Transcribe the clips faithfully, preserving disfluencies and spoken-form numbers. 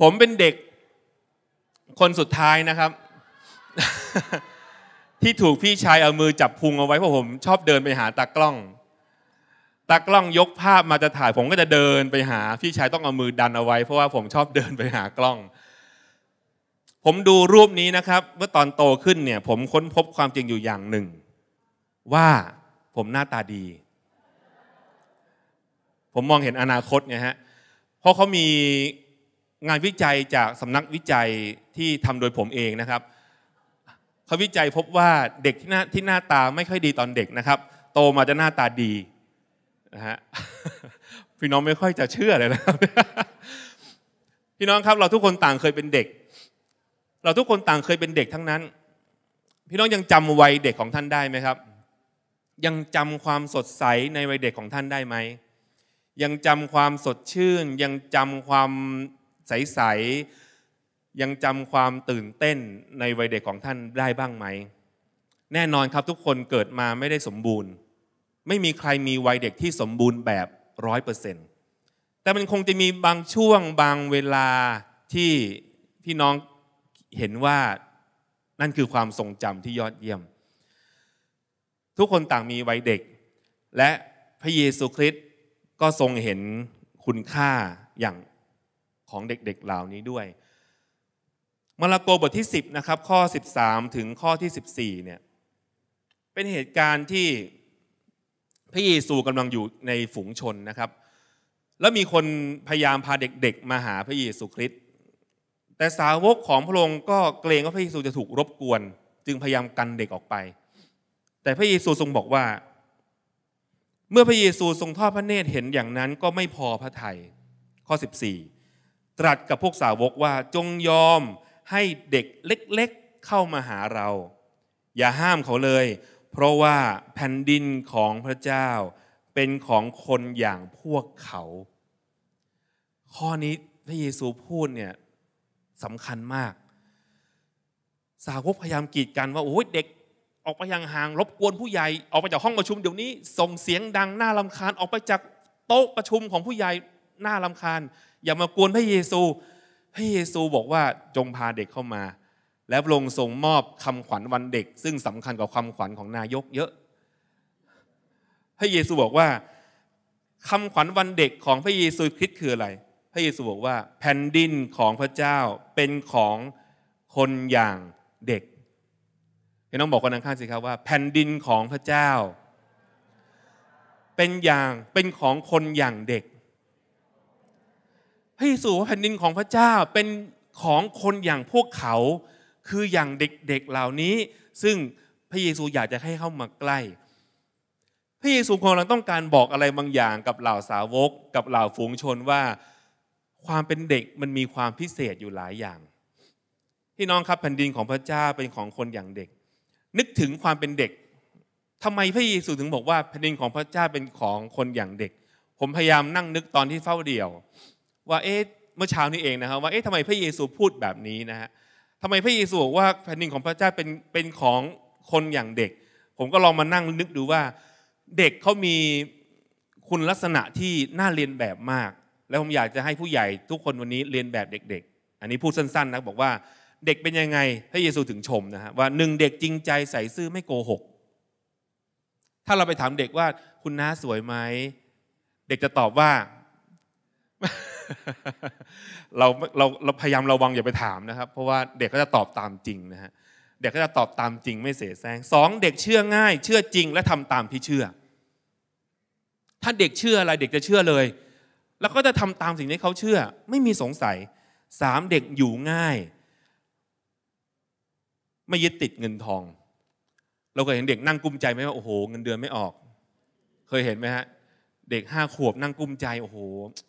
ผมเป็นเด็กคนสุดท้ายนะครับ ที่ถูกพี่ชายเอามือจับพุงเอาไว้เพราะผมชอบเดินไปหาตากล้องตากล้องยกภาพมาจะถ่ายผมก็จะเดินไปหาพี่ชายต้องเอามือดันเอาไว้เพราะว่าผมชอบเดินไปหากล้องผมดูรูปนี้นะครับเมื่อตอนโตขึ้นเนี่ยผมค้นพบความจริงอยู่อย่างหนึ่งว่าผมหน้าตาดีผมมองเห็นอนาคตไงฮะเพราะเขามีงานวิจัยจากสำนักวิจัยที่ทำโดยผมเองนะครับเขาวิจัยพบว่าเด็กที่หน้าที่หน้าตาไม่ค่อยดีตอนเด็กนะครับโตมาจะหน้าตาดีนะฮะพี่น้องไม่ค่อยจะเชื่อเลยนะครับพี่น้องครับเราทุกคนต่างเคยเป็นเด็กเราทุกคนต่างเคยเป็นเด็กทั้งนั้นพี่น้องยังจำวัยเด็กของท่านได้ไหมครับยังจำความสดใสในวัยเด็กของท่านได้ไหมยังจำความสดชื่นยังจำความใสๆยังจำความตื่นเต้นในวัยเด็กของท่านได้บ้างไหมแน่นอนครับทุกคนเกิดมาไม่ได้สมบูรณ์ไม่มีใครมีวัยเด็กที่สมบูรณ์แบบ ร้อยเปอร์เซ็นต์ แต่มันคงจะมีบางช่วงบางเวลาที่พี่น้องเห็นว่านั่นคือความทรงจำที่ยอดเยี่ยมทุกคนต่างมีวัยเด็กและพระเยซูคริสต์ก็ทรงเห็นคุณค่าอย่างของเด็กๆเหล่านี้ด้วยมาระโกบทที่สิบนะครับข้อสิบสามถึงข้อที่สิบสี่เนี่ยเป็นเหตุการณ์ที่พระเยซูกำลังอยู่ในฝูงชนนะครับแล้วมีคนพยายามพาเด็กๆมาหาพระเยซูคริสต์แต่สาวกของพระองค์ก็เกรงว่าพระเยซูจะถูกรบกวนจึงพยายามกันเด็กออกไปแต่พระเยซูทรงบอกว่าเมื่อพระเยซูทรงทอดพระเนตรเห็นอย่างนั้นก็ไม่พอพระทัยข้อสิบสี่ตรัสกับพวกสาวกว่าจงยอมให้เด็กเล็กๆเข้ามาหาเราอย่าห้ามเขาเลยเพราะว่าแผ่นดินของพระเจ้าเป็นของคนอย่างพวกเขาข้อนี้พระเยซูพูดเนี่ยสำคัญมากสาวกพยายามกีดกันว่าโอ้ยเด็กออกไปยังห่างรบกวนผู้ใหญ่ออกไปจากห้องประชุมเดี๋ยวนี้ส่งเสียงดังน่ารำคาญออกไปจากโต๊ะประชุมของผู้ใหญ่น่ารำคาญอย่ามากวนพระเยซูพระเยซูบอกว่าจงพาเด็กเข้ามาและพระองค์ทรงมอบคำขวัญวันเด็กซึ่งสำคัญกว่าคำขวัญของนายกเยอะพระเยซูบอกว่าคำขวัญวันเด็กของพระเยซูคริสต์คืออะไรพระเยซูบอกว่าแผ่นดินของพระเจ้าเป็นของคนอย่างเด็กพี่น้องบอกคนข้างๆสิครับว่าแผ่นดินของพระเจ้าเป็นอย่างเป็นของคนอย่างเด็กพระเยซูว่าแผ่นดินของพระเจ้าเป็นของคนอย่างพวกเขาคืออย่างเด็กๆเหล่านี้ซึ่งพระเยซูอยากจะให้เข้ามาใกล้พระเยซูกำลังต้องการบอกอะไรบางอย่างกับเหล่าสาวกกับเหล่าฝูงชนว่าความเป็นเด็กมันมีความพิเศษอยู่หลายอย่างพี่น้องครับแผ่นดินของพระเจ้าเป็นของคนอย่างเด็กนึกถึงความเป็นเด็กทำไมพระเยซูถึงบอกว่าแผ่นดินของพระเจ้าเป็นของคนอย่างเด็กผมพยายามนั่งนึกตอนที่เฝ้าเดี่ยวว่าเอ๊ะเมื่อเช้านี้เองนะครับว่าเอ๊ะทำไมพระเยซูพูดแบบนี้นะฮะทำไมพระเยซูบอกว่าแผ่นดินของพระเจ้าเป็นเป็นของคนอย่างเด็กผมก็ลองมานั่งนึกดูว่าเด็กเขามีคุณลักษณะที่น่าเรียนแบบมากแล้วผมอยากจะให้ผู้ใหญ่ทุกคนวันนี้เรียนแบบเด็กๆอันนี้พูดสั้นๆนะบอกว่าเด็กเป็นยังไงพระเยซูถึงชมนะฮะว่าหนึ่งเด็กจริงใจใส่ซื่อไม่โกหกถ้าเราไปถามเด็กว่าคุณน้าสวยไหมเด็กจะตอบว่า เราเราเราพยายามระวังอย่าไปถามนะครับเพราะว่าเด็กก็จะตอบตามจริงนะฮะเด็กก็จะตอบตามจริงไม่เสแสร้งสองเด็กเชื่อง่ายเชื่อจริงและทำตามที่เชื่อถ้าเด็กเชื่ออะไรเด็กจะเชื่อเลยแล้วก็จะทำตามสิ่งที่เขาเชื่อไม่มีสงสัยสามเด็กอยู่ง่ายไม่ยึดติดเงินทองเราเคยเห็นเด็กนั่งกุ้มใจไหมว่าโอ้โหเงินเดือนไม่ออกเคยเห็นไหมฮะเด็กห้าขวบนั่งกุ้มใจโอ้โห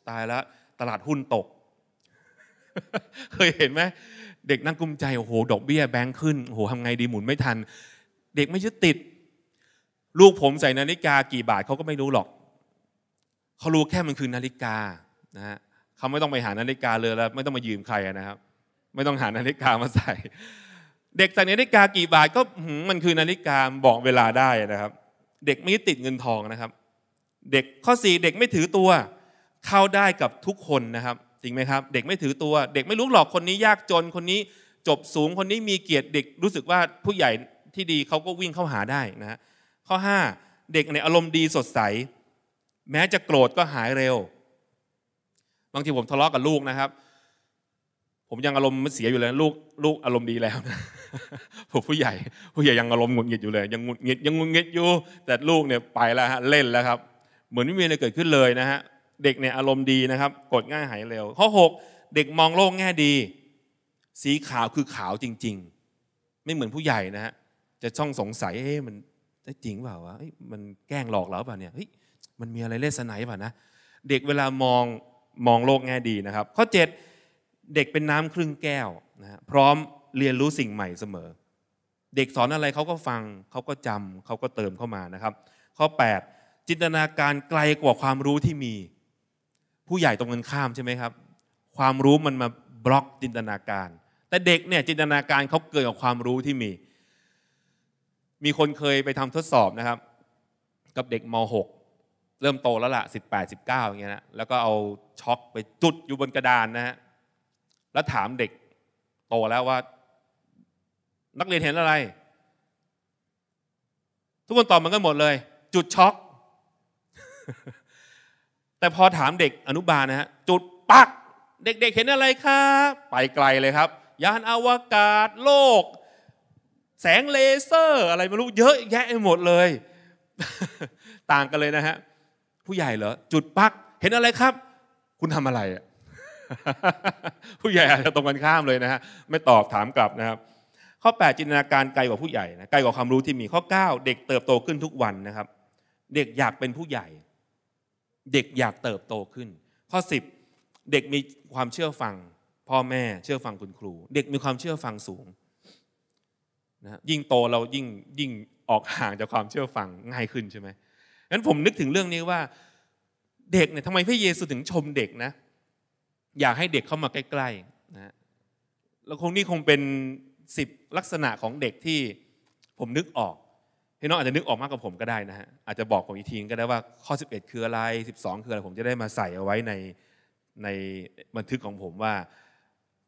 ตายแล้วตลาดหุ้นตก เคยเห็นไหมเด็กนั่งกุ้มใจโอ้โหดอกเบี้ยแบงค์ขึ้นโอ้โหทำไงดีหมุนไม่ทันเด็กไม่ยึดติดลูกผมใส่นาฬิกากี่บาทเขาก็ไม่รู้หรอกเขารู้แค่มันคือนาฬิกานะฮะเขาไม่ต้องไปหานาฬิกาเลยแล้วไม่ต้องมายืมใครนะครับไม่ต้องหานาฬิกามาใส่เด็กใส่นาฬิกากี่บาทก็มันคือนาฬิกาบอกเวลาได้นะครับเด็กไม่ติดเงินทองนะครับเด็กข้อสี่เด็กไม่ถือตัวเข้าได้กับทุกคนนะครับจ ริงไหมครับเด็กไม่ถือตัวเด็กไม่รู้หรอกคนนี้ยากจนคนนี้จบสูงคนนี้มีเกียรติเด็กรู้สึกว่าผู้ใหญ่ที่ดีเขาก็วิ่งเข้าหาได้นะข้อห้าเด็กในอารมณ์ดีสดใสแม้จะโกรธก็หายเร็วบางทีผมทะเลาะกับลูกนะครับผมยังอารมณ์เสียอยู่เลยลูกลูกอารมณ์ดีแล้วนะผมผู้ใหญ่ผู้ใหญ่ยังอารมณ์หงุดหงิดอยู่เลยยังหงุดหงิดยังหงุดหงิดอยู่แต่ลูกเนี่ยไปแล้วฮะเล่นแล้วครับเหมือนไม่มีอะไรเกิดขึ้นเลยนะฮะเด็กเนี่ยอารมณ์ดีนะครับกดง่ายหายเร็วข้อหกเด็กมองโลกแง่ดีสีขาวคือขาวจริงๆไม่เหมือนผู้ใหญ่นะฮะจะช่องสงสัยเอ๊ะมันจริงเปล่าวะมันแกล้งหลอกเราเปล่าเนี่ยเฮ้ยมันมีอะไรเล่นสนายเปล่านะเด็กเวลามองมองโลกแง่ดีนะครับข้อเจ็ดเด็กเป็นน้ำครึ่งแก้วนะพร้อมเรียนรู้สิ่งใหม่เสมอเด็กสอนอะไรเขาก็ฟังเขาก็จำเขาก็เติมเข้ามานะครับข้อแปดจินตนาการไกลกว่าความรู้ที่มีผู้ใหญ่ตรงกันข้ามใช่ไหมครับความรู้มันมาบล็อกจินตนาการแต่เด็กเนี่ยจินตนาการเขาเกินกว่าความรู้ที่มีมีคนเคยไปทำทดสอบนะครับกับเด็กม.หก เริ่มโตแล้วล่ะสิบแปด สิบเก้าอย่างเงี้ยนะแล้วก็เอาช็อกไปจุดอยู่บนกระดานนะฮะแล้วถามเด็กโตแล้วว่านักเรียนเห็นอะไรทุกคนตอบมันก็หมดเลยจุดช็อก แต่พอถามเด็กอนุบาลนะฮะจุดปักเด็กๆ เ, เห็นอะไรครับไปไกลเลยครับยานอวกาศโลกแสงเลเซอร์อะไรไม่รู้เยอะแยะหมดเลย ต่างกันเลยนะฮะผู้ใหญ่เหรอจุดปักเห็นอะไรครับคุณทำอะไรอ่ะ ผู้ใหญ่อาจจะตรงกันข้ามเลยนะฮะไม่ตอบถามกลับนะครับข้อแปดจินตนาการไกลกว่าผู้ใหญ่นะไกลกว่าความรู้ที่มีข้อเก้าเด็กเติบโตขึ้นทุกวันนะครับเด็กอยากเป็นผู้ใหญ่เด็กอยากเติบโตขึ้นข้อสิบเด็กมีความเชื่อฟังพ่อแม่เชื่อฟังคุณครูเด็กมีความเชื่อฟังสูงนะยิ่งโตเรายิ่งยิ่งออกห่างจากความเชื่อฟังง่ายขึ้นใช่ไหมงั้นผมนึกถึงเรื่องนี้ว่าเด็กเนี่ยทำไมพระเยซูถึงชมเด็กนะอยากให้เด็กเข้ามาใกล้ๆนะแล้วคงนี่คงเป็นสิบลักษณะของเด็กที่ผมนึกออกพี่น้องอาจจะนึกออกมากกว่าผมก็ได้นะฮะอาจจะบอกผมอีกทีก็ได้ว่าข้อสิบเอ็ดคืออะไรสิบสองคืออะไรผมจะได้มาใส่เอาไว้ในในบันทึกของผมว่า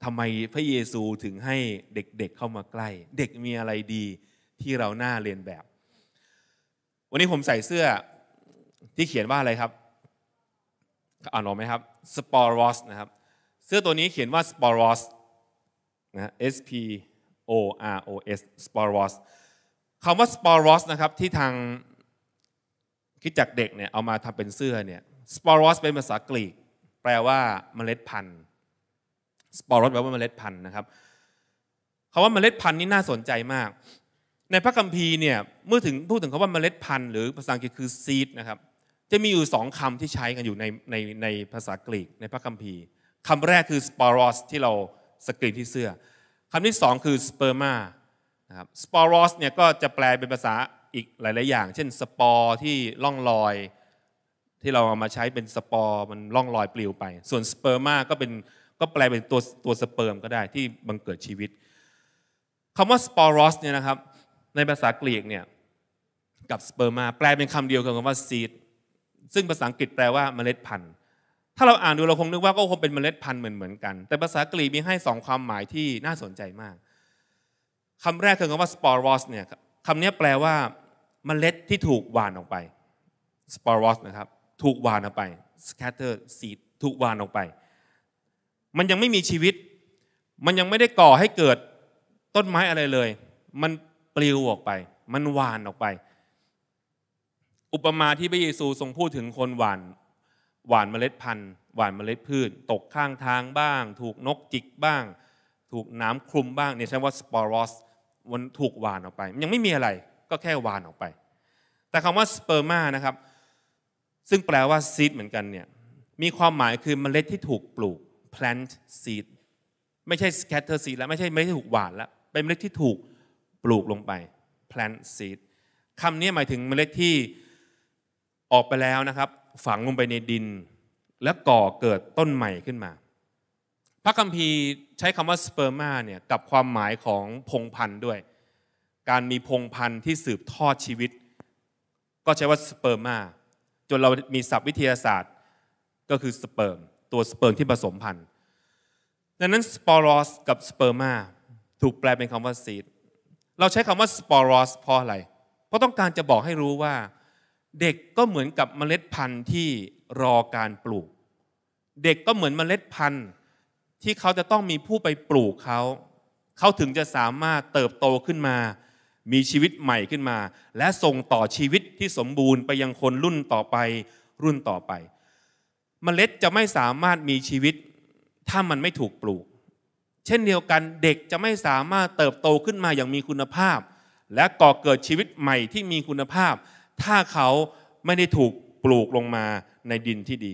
ทำไมพระเยซูถึงให้เด็กๆเข้ามาใกล้เด็กมีอะไรดีที่เราน่าเรียนแบบวันนี้ผมใส่เสื้อที่เขียนว่าอะไรครับอ่านออกไหมครับสปอรอสนะครับเสื้อตัวนี้เขียนว่าสปอรอสนะ S P O R O S สปอรอสคำว่าสปอรอสนะครับที่ทางคิดจักเด็กเนี่ยเอามาทำเป็นเสื้อเนี่ยสปอรอสเป็นภาษากรีกแปลว่าเมล็ดพันธุ์สปอรอสแปลว่าเมล็ดพันธุ์นะครับคำว่าเมล็ดพันธุ์นี่น่าสนใจมากในพระคัมภีร์เนี่ยเมื่อถึงพูดถึงคำว่าเมล็ดพันธุ์หรือภาษาอังกฤษคือ seed นะครับจะมีอยู่สองคำที่ใช้กันอยู่ในในในภาษากรีกในพระคัมภีร์คำแรกคือสปอรอสที่เราสกรีนที่เสื้อคำที่สองคือสเปอร์มานะครับสปอรอสเนี่ยก็จะแปลเป็นภาษาอีกหลายๆอย่างเช่นสปอร์ที่ล่องลอยที่เราเอามาใช้เป็นสปอร์มันล่องลอยปลิวไปส่วนสเปอร์มาก็เป็นก็แปลเป็นตัวตัวสเปิร์มก็ได้ที่บังเกิดชีวิตคำว่าสปอรอสเนี่ยนะครับในภาษากรีกเนี่ยกับสเปอร์มาแปลเป็นคำเดียวกันคำว่าซีดซึ่งภาษาอังกฤษแปลว่าเมล็ดพันธุ์ถ้าเราอ่านดูเราคงนึกว่าก็คงเป็นเมล็ดพันธุ์เหมือนเหมือนกันแต่ภาษากรีกมีให้สองความหมายที่น่าสนใจมากคำแรกคือคำว่าสปอรอสเนี่ยคำนี้แปลว่าเมล็ดที่ถูกหว่านออกไปสปอรอสนะครับถูกหว่านออกไป scatter seed ถูกหว่านออกไปมันยังไม่มีชีวิตมันยังไม่ได้ก่อให้เกิดต้นไม้อะไรเลยมันปลิวออกไปมันหว่านออกไปอุปมาที่พระเยซูทรงพูดถึงคนหว่านหว่านเมล็ดพันธุ์หว่านเมล็ดพืชตกข้างทางบ้างถูกนกจิกบ้างถูกน้ำคลุมบ้างเนี่ยใช้ว่าสปอรอสมันถูกหว่านออกไปยังไม่มีอะไรก็แค่หว่านออกไปแต่คำว่าสเปอร์มานะครับซึ่งแปลว่าซีดเหมือนกันเนี่ยมีความหมายคือเมล็ดที่ถูกปลูก plant seed ไม่ใช่ scatter seed แล้วไม่ใช่ไม่ได้ถูกหว่านแล้วเป็นเมล็ดที่ถูกปลูกลงไป plant seed คำนี้หมายถึงเมล็ดที่ออกไปแล้วนะครับฝังลงไปในดินและก่อเกิดต้นใหม่ขึ้นมาพระคัมภีร์ใช้คำว่าสเปอร์มาเนี่ยกับความหมายของพงพันธุ์ด้วยการมีพงพันธุ์ที่สืบทอดชีวิตก็ใช้ว่าสเปอร์มาจนเรามีศัพท์วิทยาศาสตร์ก็คือสเปิร์มตัวสเปิร์มที่ผสมพันธุ์ ดังนั้นสปอรอสกับสเปอร์มาถูกแปลเป็นคำว่าซีดเราใช้คำว่าสปอรอสเพราะอะไรเพราะต้องการจะบอกให้รู้ว่าเด็กก็เหมือนกับเมล็ดพันธุ์ที่รอการปลูกเด็กก็เหมือนเมล็ดพันธุ์ที่เขาจะต้องมีผู้ไปปลูกเขาเขาถึงจะสามารถเติบโตขึ้นมามีชีวิตใหม่ขึ้นมาและส่งต่อชีวิตที่สมบูรณ์ไปยังคนรุ่นต่อไปรุ่นต่อไปเมล็ดจะไม่สามารถมีชีวิตถ้ามันไม่ถูกปลูกเช่นเดียวกันเด็กจะไม่สามารถเติบโตขึ้นมาอย่างมีคุณภาพและก่อเกิดชีวิตใหม่ที่มีคุณภาพถ้าเขาไม่ได้ถูกปลูกลงมาในดินที่ดี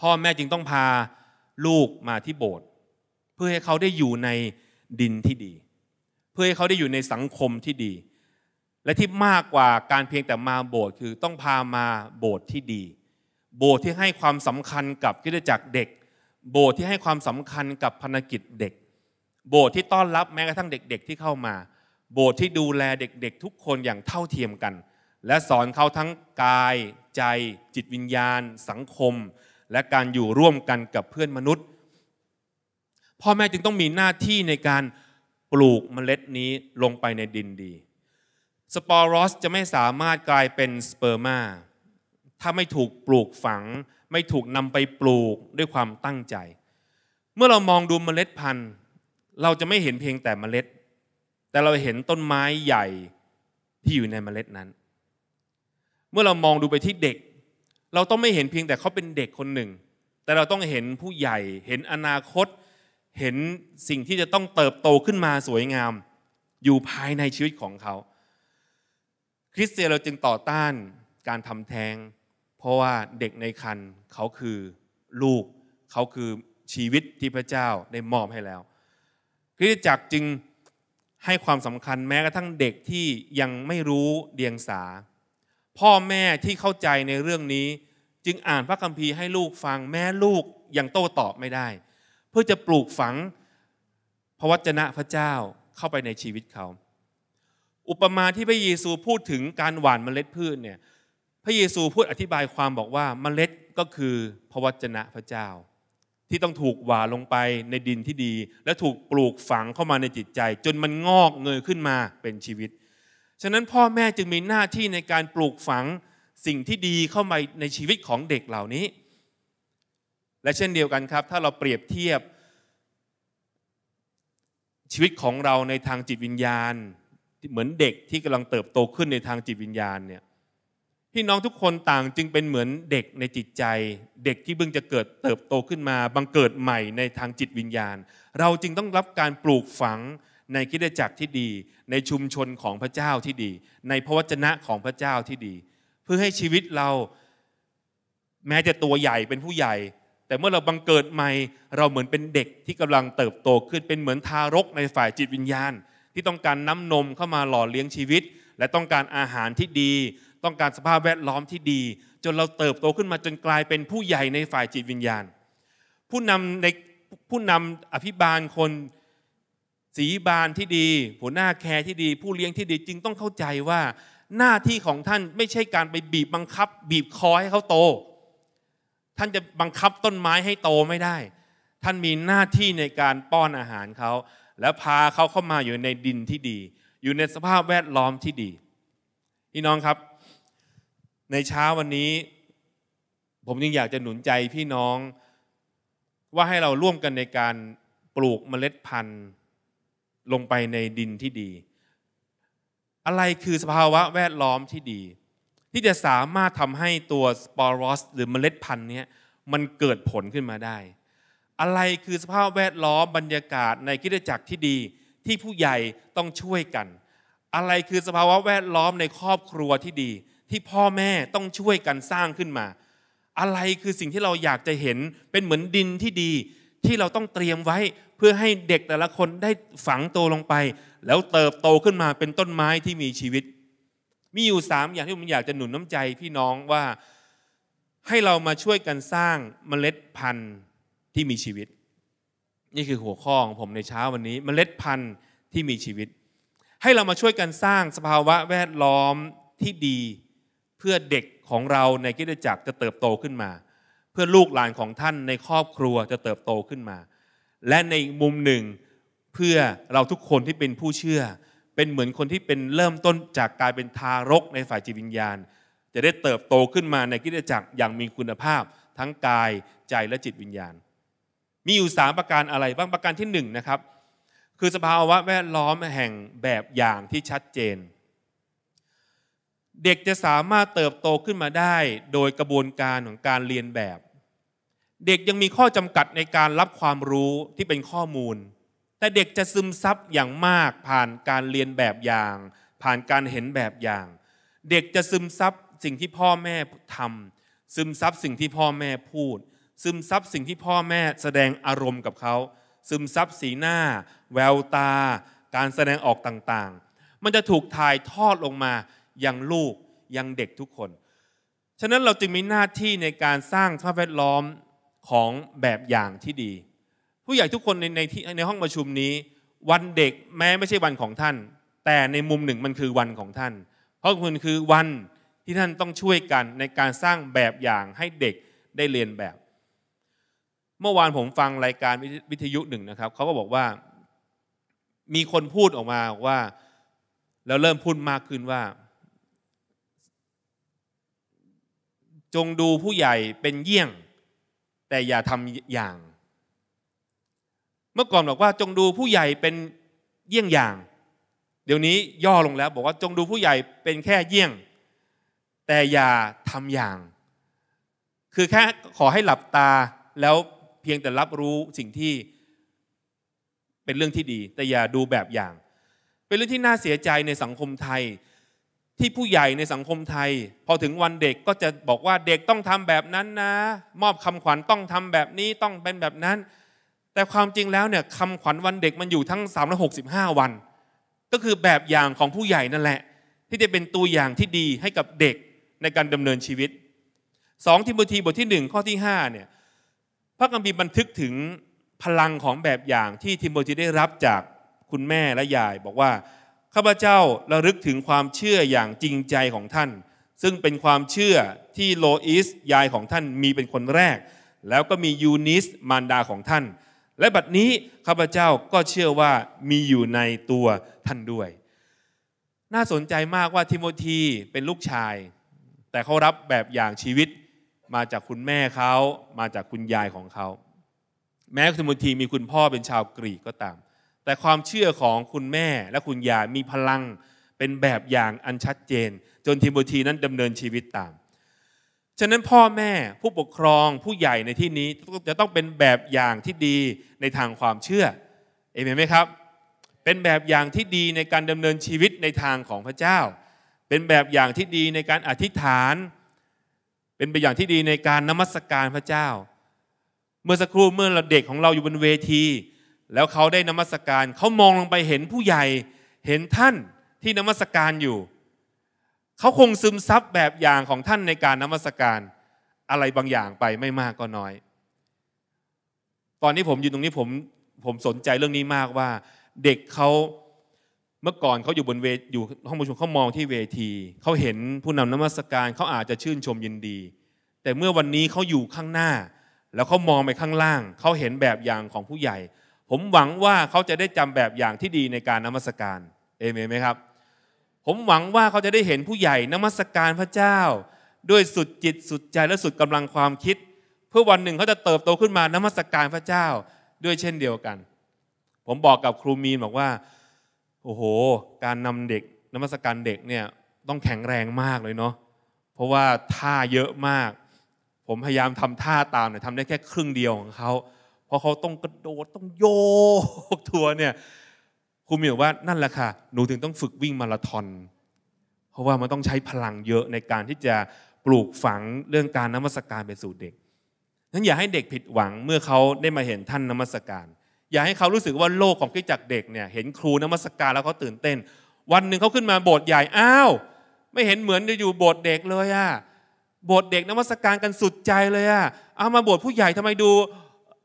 พ่อแม่จึงต้องพาลูกมาที่โบสถ์เพื่อให้เขาได้อยู่ในดินที่ดีเพื่อให้เขาได้อยู่ในสังคมที่ดีและที่มากกว่าการเพียงแต่มาโบสถ์คือต้องพามาโบสถ์ที่ดีโบสถ์ที่ให้ความสำคัญกับคริสตจักรเด็กโบสถ์ที่ให้ความสำคัญกับภารกิจเด็กโบสถ์ที่ต้อนรับแม้กระทั่งเด็กๆที่เข้ามาโบสถ์ที่ดูแลเด็กๆทุกคนอย่างเท่าเทียมกันและสอนเขาทั้งกายใจจิตวิญญาณสังคมและการอยู่ร่วมกันกับเพื่อนมนุษย์พ่อแม่จึงต้องมีหน้าที่ในการปลูกเมล็ดนี้ลงไปในดินดีสปอรอสจะไม่สามารถกลายเป็นสเปอร์มาถ้าไม่ถูกปลูกฝังไม่ถูกนำไปปลูกด้วยความตั้งใจเมื่อเรามองดูเมล็ดพันธุ์เราจะไม่เห็นเพียงแต่เมล็ดแต่เราเห็นต้นไม้ใหญ่ที่อยู่ในเมล็ดนั้นเมื่อเรามองดูไปที่เด็กเราต้องไม่เห็นเพียงแต่เขาเป็นเด็กคนหนึ่งแต่เราต้องเห็นผู้ใหญ่เห็นอนาคตเห็นสิ่งที่จะต้องเติบโตขึ้นมาสวยงามอยู่ภายในชีวิตของเขาคริสเตียนเราจึงต่อต้านการทำแท้งเพราะว่าเด็กในครรภ์เขาคือลูกเขาคือชีวิตที่พระเจ้าได้มอบให้แล้วคริสตจักรจึงให้ความสำคัญแม้กระทั่งเด็กที่ยังไม่รู้เดียงสาพ่อแม่ที่เข้าใจในเรื่องนี้จึงอ่านพระคัมภีร์ให้ลูกฟังแม้ลูกยังโต้ตอบไม่ได้เพื่อจะปลูกฝังพระวจนะพระเจ้าเข้าไปในชีวิตเขาอุปมาที่พระเยซูพูดถึงการหว่านเมล็ดพืชเนี่ยพระเยซูพูดอธิบายความบอกว่าเมล็ดก็คือพระวจนะพระเจ้าที่ต้องถูกหว่านลงไปในดินที่ดีและถูกปลูกฝังเข้ามาในจิตใจจนมันงอกเงยขึ้นมาเป็นชีวิตฉะนั้นพ่อแม่จึงมีหน้าที่ในการปลูกฝังสิ่งที่ดีเข้ามาในชีวิตของเด็กเหล่านี้และเช่นเดียวกันครับถ้าเราเปรียบเทียบชีวิตของเราในทางจิตวิญญาณเหมือนเด็กที่กำลังเติบโตขึ้นในทางจิตวิญญาณเนี่ยพี่น้องทุกคนต่างจึงเป็นเหมือนเด็กในจิตใจเด็กที่เพิ่งจะเกิดเติบโตขึ้นมาบังเกิดใหม่ในทางจิตวิญญาณเราจึงต้องรับการปลูกฝังในคริสตจักรที่ดีในชุมชนของพระเจ้าที่ดีในพระวจนะของพระเจ้าที่ดีเพื่อให้ชีวิตเราแม้จะตัวใหญ่เป็นผู้ใหญ่แต่เมื่อเราบังเกิดใหม่เราเหมือนเป็นเด็กที่กำลังเติบโตขึ้นเป็นเหมือนทารกในฝ่ายจิตวิญญาณที่ต้องการน้ำนมเข้ามาหล่อเลี้ยงชีวิตและต้องการอาหารที่ดีต้องการสภาพแวดล้อมที่ดีจนเราเติบโตขึ้นมาจนกลายเป็นผู้ใหญ่ในฝ่ายจิตวิญญาณผู้นำในผู้นำอภิบาลคนสีบาลที่ดีหัวหน้าแคร์ที่ดีผู้เลี้ยงที่ดีจึงต้องเข้าใจว่าหน้าที่ของท่านไม่ใช่การไปบีบบังคับบีบคอให้เขาโตท่านจะบังคับต้นไม้ให้โตไม่ได้ท่านมีหน้าที่ในการป้อนอาหารเขาและพาเขาเข้ามาอยู่ในดินที่ดีอยู่ในสภาพแวดล้อมที่ดีพี่น้องครับในเช้าวันนี้ผมจึงอยากจะหนุนใจพี่น้องว่าให้เราร่วมกันในการปลูกเมล็ดพันธุ์ลงไปในดินที่ดีอะไรคือสภาวะแวดล้อมที่ดีที่จะสามารถทำให้ตัวสปอรอสหรือเมล็ดพันธุ์นี้มันเกิดผลขึ้นมาได้อะไรคือสภาพแวดล้อมบรรยากาศในคริสตจักรที่ดีที่ผู้ใหญ่ต้องช่วยกันอะไรคือสภาวะแวดล้อมในครอบครัวที่ดีที่พ่อแม่ต้องช่วยกันสร้างขึ้นมาอะไรคือสิ่งที่เราอยากจะเห็นเป็นเหมือนดินที่ดีที่เราต้องเตรียมไว้เพื่อให้เด็กแต่ละคนได้ฝังตัวลงไปแล้วเติบโตขึ้นมาเป็นต้นไม้ที่มีชีวิตมีอยู่สามอย่างที่ผมอยากจะหนุนน้ำใจพี่น้องว่าให้เรามาช่วยกันสร้างเมล็ดพันธุ์ที่มีชีวิตนี่คือหัวข้อของผมในเช้าวันนี้เมล็ดพันธุ์ที่มีชีวิตให้เรามาช่วยกันสร้างสภาวะแวดล้อมที่ดีเพื่อเด็กของเราในคริสตจักรจะเติบโตขึ้นมาเพื่อลูกหลานของท่านในครอบครัวจะเติบโตขึ้นมา และในอีกมุมหนึ่งเพื่อเราทุกคนที่เป็นผู้เชื่อเป็นเหมือนคนที่เป็นเริ่มต้นจากการเป็นทารกในฝ่ายจิตวิญญาณจะได้เติบโตขึ้นมาในกิจจักรอย่างมีคุณภาพทั้งกายใจและจิตวิญญาณมีอยู่สามประการอะไรบ้างประการที่หนึ่งนะครับคือสภาวะแวดล้อมแห่งแบบอย่างที่ชัดเจนเด็กจะสามารถเติบโตขึ้นมาได้โดยกระบวนการของการเรียนแบบเด็กยังมีข้อจำกัดในการรับความรู้ที่เป็นข้อมูลแต่เด็กจะซึมซับอย่างมากผ่านการเรียนแบบอย่างผ่านการเห็นแบบอย่างเด็กจะซึมซับสิ่งที่พ่อแม่ทำซึมซับสิ่งที่พ่อแม่พูดซึมซับสิ่งที่พ่อแม่แสดงอารมณ์กับเขาซึมซับสีหน้าแววตาการแสดงออกต่างๆมันจะถูกถ่ายทอดลงมายังลูกยังเด็กทุกคนฉะนั้นเราจึงมีหน้าที่ในการสร้างสภาพแวดล้อมของแบบอย่างที่ดีผู้ใหญ่ทุกคนในในที่ในห้องประชุมนี้วันเด็กแม้ไม่ใช่วันของท่านแต่ในมุมหนึ่งมันคือวันของท่านเพราะมันคือวันที่ท่านต้องช่วยกันในการสร้างแบบอย่างให้เด็กได้เรียนแบบเมื่อวานผมฟังรายการวิทยุหนึ่งนะครับเขาก็บอกว่ามีคนพูดออกมาว่าแล้วเริ่มพูดมากขึ้นว่าจงดูผู้ใหญ่เป็นเยี่ยงแต่อย่าทำอย่างเมื่อก่อนบอกว่าจงดูผู้ใหญ่เป็นเยี่ยงอย่างเดี๋ยวนี้ย่อลงแล้วบอกว่าจงดูผู้ใหญ่เป็นแค่เยี่ยงแต่อย่าทำอย่างคือแค่ขอให้หลับตาแล้วเพียงแต่รับรู้สิ่งที่เป็นเรื่องที่ดีแต่อย่าดูแบบอย่างเป็นเรื่องที่น่าเสียใจในสังคมไทยที่ผู้ใหญ่ในสังคมไทยพอถึงวันเด็กก็จะบอกว่าเด็กต้องทำแบบนั้นนะมอบคำขวัญต้องทำแบบนี้ต้องเป็นแบบนั้นแต่ความจริงแล้วเนี่ยคำขวัญวันเด็กมันอยู่ทั้งสามร้อยหกสิบห้าวันก็คือแบบอย่างของผู้ใหญ่นั่นแหละที่จะเป็นตัวอย่างที่ดีให้กับเด็กในการดำเนินชีวิตสองทิโมธีบทที่หนึ่งข้อที่ห้าเนี่ยพระคัมภีร์บันทึกถึงพลังของแบบอย่างที่ทิโมธีได้รับจากคุณแม่และยายบอกว่าข้าพเจ้าระลึกถึงความเชื่ออย่างจริงใจของท่านซึ่งเป็นความเชื่อที่โลอิสยายของท่านมีเป็นคนแรกแล้วก็มียูนิสมารดาของท่านและบัดนี้ข้าพเจ้าก็เชื่อว่ามีอยู่ในตัวท่านด้วยน่าสนใจมากว่าทิโมธีเป็นลูกชายแต่เขารับแบบอย่างชีวิตมาจากคุณแม่เขามาจากคุณยายของเขาแม้ทิโมธีมีคุณพ่อเป็นชาวกรีกก็ตามแต่ความเชื่อของคุณแม่และคุณยายมีพลังเป็นแบบอย่างอันชัดเจนจนทิโมธีนั้นดำเนินชีวิตตามฉะนั้นพ่อแม่ผู้ปกครองผู้ใหญ่ในที่นี้จะต้องเป็นแบบอย่างที่ดีในทางความเชื่อเอเมนไหมครับเป็นแบบอย่างที่ดีในการดำเนินชีวิตในทางของพระเจ้าเป็นแบบอย่างที่ดีในการอธิษฐานเป็นแบบอย่างที่ดีในการนมัสการพระเจ้าเมื่อสักครู่เมื่อเด็กของเราอยู่บนเวทีแล้วเขาได้นมัสการเขามองลงไปเห็นผู้ใหญ่เห็นท่านที่นมัสการอยู่เขาคงซึมซับแบบอย่างของท่านในการนมัสการอะไรบางอย่างไปไม่มากก็น้อยตอนนี้ผมอยู่ตรงนี้ผมผมสนใจเรื่องนี้มากว่าเด็กเขาเมื่อก่อนเขาอยู่บนเวอยู่ห้องประชุมเขามองที่เวทีเขาเห็นผู้นำนมัสการเขาอาจจะชื่นชมยินดีแต่เมื่อวันนี้เขาอยู่ข้างหน้าแล้วเขามองไปข้างล่างเขาเห็นแบบอย่างของผู้ใหญ่ผมหวังว่าเขาจะได้จำแบบอย่างที่ดีในการนมัสการเอเมนไหมครับผมหวังว่าเขาจะได้เห็นผู้ใหญ่นมัสการพระเจ้าด้วยสุดจิตสุดใจและสุดกำลังความคิดเพื่อวันหนึ่งเขาจะเติบโตขึ้นมานมัสการพระเจ้าด้วยเช่นเดียวกันผมบอกกับครูมีนบอกว่าโอ้โหการนำเด็กนมัสการเด็กเนี่ยต้องแข็งแรงมากเลยเนาะเพราะว่าท่าเยอะมากผมพยายามทำท่าตามเนี่ยทำได้แค่ครึ่งเดียวของเขาเพราะเขาต้องกระโดดต้องโยกตัวเนี่ยครูมีบอกว่านั่นแหละค่ะหนูถึงต้องฝึกวิ่งมาราธอนเพราะว่ามันต้องใช้พลังเยอะในการที่จะปลูกฝังเรื่องการนมัสการเป็นสู่เด็กนั้นอย่าให้เด็กผิดหวังเมื่อเขาได้มาเห็นท่านนมัสการอย่าให้เขารู้สึกว่าโลกของกิจจักรเด็กเนี่ยเห็นครูนมัสการแล้วเขาตื่นเต้นวันหนึ่งเขาขึ้นมาโบสถ์ใหญ่อ้าวไม่เห็นเหมือนจะอยู่โบสถ์เด็กเลยอ่ะโบสถ์เด็กนมัสการกันสุดใจเลยอ่ะเอามาโบสถ์ผู้ใหญ่ทำไมดู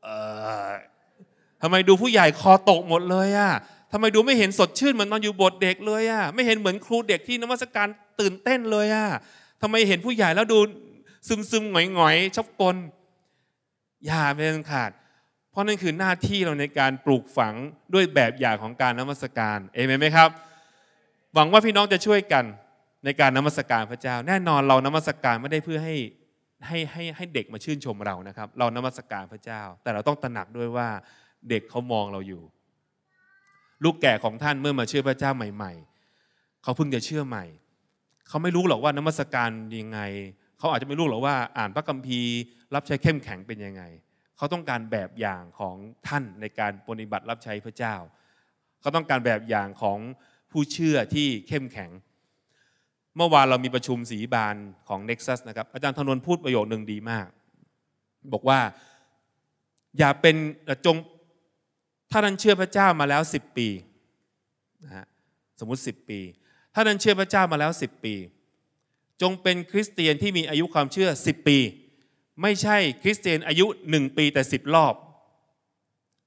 เอ่อทำไมดูผู้ใหญ่คอตกหมดเลยอ่ะทำไมดูไม่เห็นสดชื่นเหมือนตอนอยู่บทเด็กเลยอ่ะไม่เห็นเหมือนครูเด็กที่นมัสการตื่นเต้นเลยอ่ะทำไมเห็นผู้ใหญ่แล้วดูซึมๆหงอยๆชอบกลอย่าเป็นขาด เพราะนั่นคือหน้าที่เราในการปลูกฝังด้วยแบบอย่างของการนมัสการเอเมนไหมครับหวังว่าพี่น้องจะช่วยกันในการนมัสการพระเจ้าแน่นอนเรานมัสการไม่ได้เพื่อให้ให้ให้ให้เด็กมาชื่นชมเรานะครับเรานมัสการพระเจ้าแต่เราต้องตระหนักด้วยว่าเด็กเขามองเราอยู่ลูกแก่ของท่านเมื่อมาเชื่อพระเจ้าใหม่ๆเขาเพิ่งจะเชื่อใหม่เขาไม่รู้หรอกว่านมัสการยังไงเขาอาจจะไม่รู้หรอกว่าอ่านพระคัมภีร์รับใช้เข้มแข็งเป็นยังไงเขาต้องการแบบอย่างของท่านในการปฏิบัติรับใช้พระเจ้าเขาต้องการแบบอย่างของผู้เชื่อที่เข้มแข็งเมื่อวานเรามีประชุมสีบานของ Nexus นะครับอาจารย์ธนนท์พูดประโยคหนึ่งดีมากบอกว่าอย่าเป็นจงถ้าท่านเชื่อพระเจ้ามาแล้วสิบปีนะฮะสมมุติสิบปีถ้าท่านเชื่อพระเจ้ามาแล้วสิบปีจงเป็นคริสเตียนที่มีอายุความเชื่อสิบปีไม่ใช่คริสเตียนอายุหนึ่งปีแต่สิบรอบ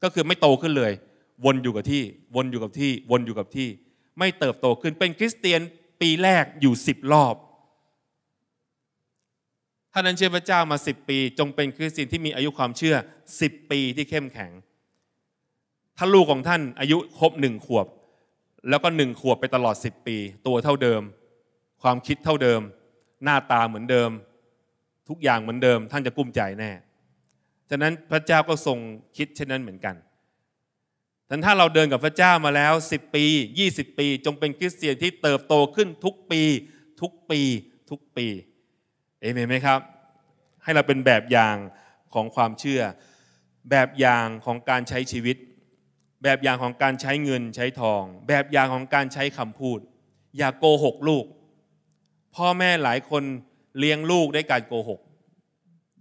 ก็คือไม่โตขึ้นเลยวนอยู่กับที่วนอยู่กับที่วนอยู่กับที่ไม่เติบโตขึ้นเป็นคริสเตียนปีแรกอยู่สิบรอบท่านนั้นเชื่อพระเจ้ามาสิบปีจงเป็นคริสเตียนที่มีอายุความเชื่อสิบปีที่เข้มแข็งถ้าลูกของท่านอายุครบหนึ่งขวบแล้วก็หนึ่งขวบไปตลอดสิบปีตัวเท่าเดิมความคิดเท่าเดิมหน้าตาเหมือนเดิมทุกอย่างเหมือนเดิมท่านจะกุ้มใจแน่ฉะนั้นพระเจ้าก็ทรงคิดเช่นนั้นเหมือนกันแต่ถ้าเราเดินกับพระเจ้ามาแล้วสิบปียี่สิบปีจงเป็นคริสเตียนที่เติบโตขึ้นทุกปีทุกปีทุกปีเอเมนไหมครับให้เราเป็นแบบอย่างของความเชื่อแบบอย่างของการใช้ชีวิตแบบอย่างของการใช้เงินใช้ทองแบบอย่างของการใช้คำพูดอย่าโกหกลูกพ่อแม่หลายคนเลี้ยงลูกด้วยการโกหก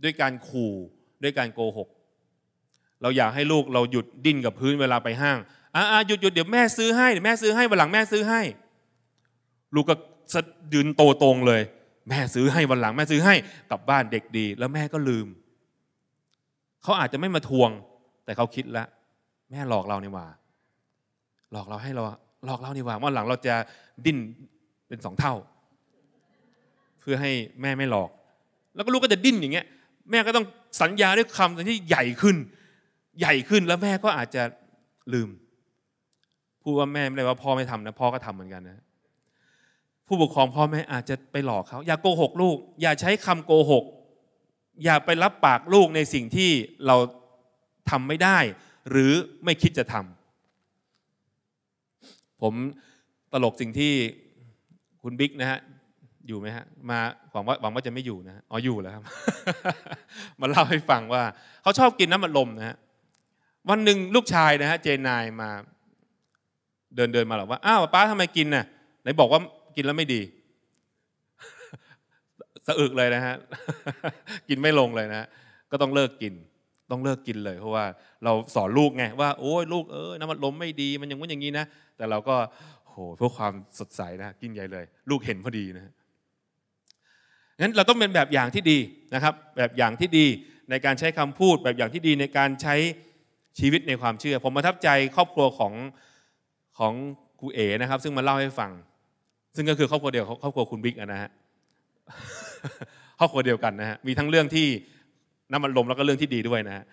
ด้วยการขู่ด้วยการโกหกเราอยากให้ลูกเราหยุดดิ้นกับพื้นเวลาไปห้างอ่าหยุดหยุดเดี๋ยวแม่ซื้อให้เดี๋ยวแม่ซื้อให้วันหลังแม่ซื้อให้ลูกก็ยืนโตตรงเลยแม่ซื้อให้วันหลังแม่ซื้อให้กลับบ้านเด็กดีแล้วแม่ก็ลืมเขาอาจจะไม่มาทวงแต่เขาคิดแล้วแม่หลอกเรานี่หว่าหลอกเราให้เราหลอกเรานี่หว่าวันหลังเราจะดิ้นเป็นสองเท่าเพื่อให้แม่ไม่หลอกแล้วก็ลูกก็จะดิ้นอย่างเงี้ยแม่ก็ต้องสัญญาด้วยคำที่ใหญ่ขึ้นใหญ่ขึ้นแล้วแม่ก็อาจจะลืมพูดว่าแม่ไม่ได้ว่าพ่อไม่ทำนะพ่อก็ทำเหมือนกันนะผู้ปกครองพ่อแม่อาจจะไปหลอกเขาอย่าโกหกลูกอย่าใช้คำโกหกอย่าไปรับปากลูกในสิ่งที่เราทำไม่ได้หรือไม่คิดจะทำผมตลกสิ่งที่คุณบิ๊กนะฮะอยู่ไหมฮะมาหวังว่าหวังว่าจะไม่อยู่นะอ๋ออยู่แล้วครับ มาเล่าให้ฟังว่าเขาชอบกินน้ำมันลมนะฮะวันหนึ่งลูกชายนะฮะเจนายมาเดินเดินมาหรอกว่าอ้าวป้าทำไมกินน่ะไหนบอกว่ากินแล้วไม่ดี สะอึกเลยนะฮะ กินไม่ลงเลยนะก็ต้องเลิกกินต้องเลิกกินเลยเพราะว่าเราสอนลูกไงว่าโอ้ยลูกเออน้ำมันลมไม่ดีมันอย่างงั้นอย่างนี้นะแต่เราก็โหเพื่อความสดใสนะกินใหญ่เลยลูกเห็นพอดีนะงั้นเราต้องเป็นแบบอย่างที่ดีนะครับแบบอย่างที่ดีในการใช้คำพูดแบบอย่างที่ดีในการใช้ชีวิตในความเชื่อผมประทับใจครอบครัวของของครูเอ๋นะครับซึ่งมาเล่าให้ฟังซึ่งก็คือครอบครัวเดียวครอบครัวคุณบิ๊กนะฮะครอบครัวเดียวกันนะฮะมีทั้งเรื่องที่น้ำมันลมแล้วก็เรื่องที่ดีด้วยนะฮะ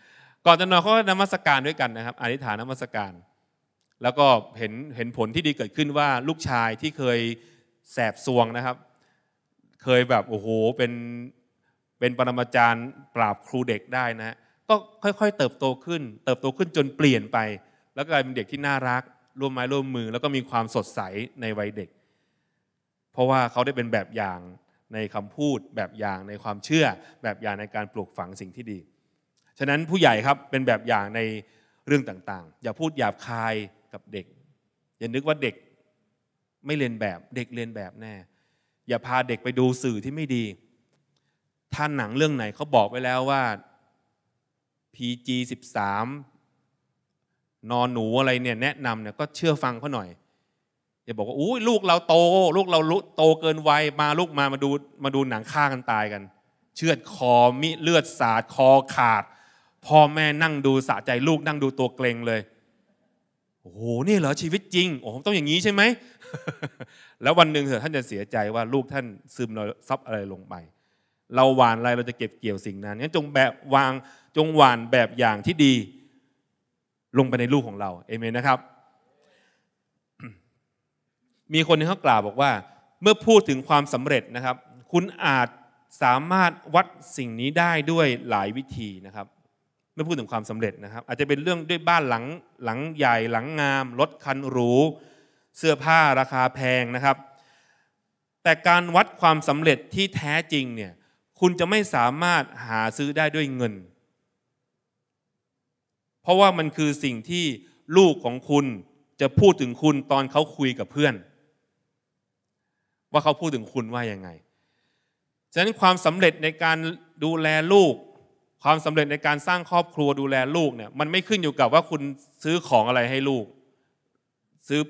ก่อนจะนอนเขานมัสการด้วยกันนะครับอธิษฐานนมัสการแล้วก็เห็นเห็นผลที่ดีเกิดขึ้นว่าลูกชายที่เคยแสบซวงนะครับเคยแบบโอ้โหเป็นเป็นปรมาจารย์ปราบครูเด็กได้นะก็ค่อยๆเติบโตขึ้นเติบโตขึ้นจนเปลี่ยนไปแล้วกลายเป็นเด็กที่น่ารักร่วมไม้ร่วมมือแล้วก็มีความสดใสในวัยเด็กเพราะว่าเขาได้เป็นแบบอย่างในคำพูดแบบอย่างในความเชื่อแบบอย่างในการปลูกฝังสิ่งที่ดีฉะนั้นผู้ใหญ่ครับเป็นแบบอย่างในเรื่องต่างๆอย่าพูดหยาบคายกับเด็กอย่านึกว่าเด็กไม่เรียนแบบเด็กเรียนแบบแน่อย่าพาเด็กไปดูสื่อที่ไม่ดีถ้าหนังเรื่องไหนเขาบอกไว้แล้วว่า พี จี สิบสาม นอนหนูอะไรเนี่ยแนะนำเนี่ยก็เชื่อฟังเขาหน่อยอย่าบอกว่าอุ้ยลูกเราโตลูกเราโตเกินวัยมาลูกมามาดูมาดูหนังฆ่ากันตายกันเชือดคอมิเลือดสาดคอขาดพ่อแม่นั่งดูสะใจลูกนั่งดูตัวเกรงเลยโอ้โหนี่เหรอชีวิตจริงโอ้ต้องอย่างนี้ใช่ไหม แล้ววันหนึ่งเถอะท่านจะเสียใจว่าลูกท่านซึมเราซับอะไรลงไปเราหวานอะไรเราจะเก็บเกี่ยวสิ่งนั้นงั้นจงแบบวางจงหวานแบบอย่างที่ดี ลงไปในลูกของเราเอเมนนะครับ มีคนที่เขากล่าวบอกว่าเมื่อพูดถึงความสำเร็จนะครับคุณอาจสามารถวัดสิ่งนี้ได้ด้วยหลายวิธีนะครับเมื่อพูดถึงความสำเร็จนะครับอาจจะเป็นเรื่องด้วยบ้านหลังหลังใหญ่หลังงามรถคันหรูเสื้อผ้าราคาแพงนะครับแต่การวัดความสำเร็จที่แท้จริงเนี่ยคุณจะไม่สามารถหาซื้อได้ด้วยเงินเพราะว่ามันคือสิ่งที่ลูกของคุณจะพูดถึงคุณตอนเขาคุยกับเพื่อนว่าเขาพูดถึงคุณว่ายังไงฉะนั้นความสำเร็จในการดูแลลูกความสำเร็จในการสร้างครอบครัวดูแลลูกเนี่ยมันไม่ขึ้นอยู่กับว่าคุณซื้อของอะไรให้ลูกซื้อ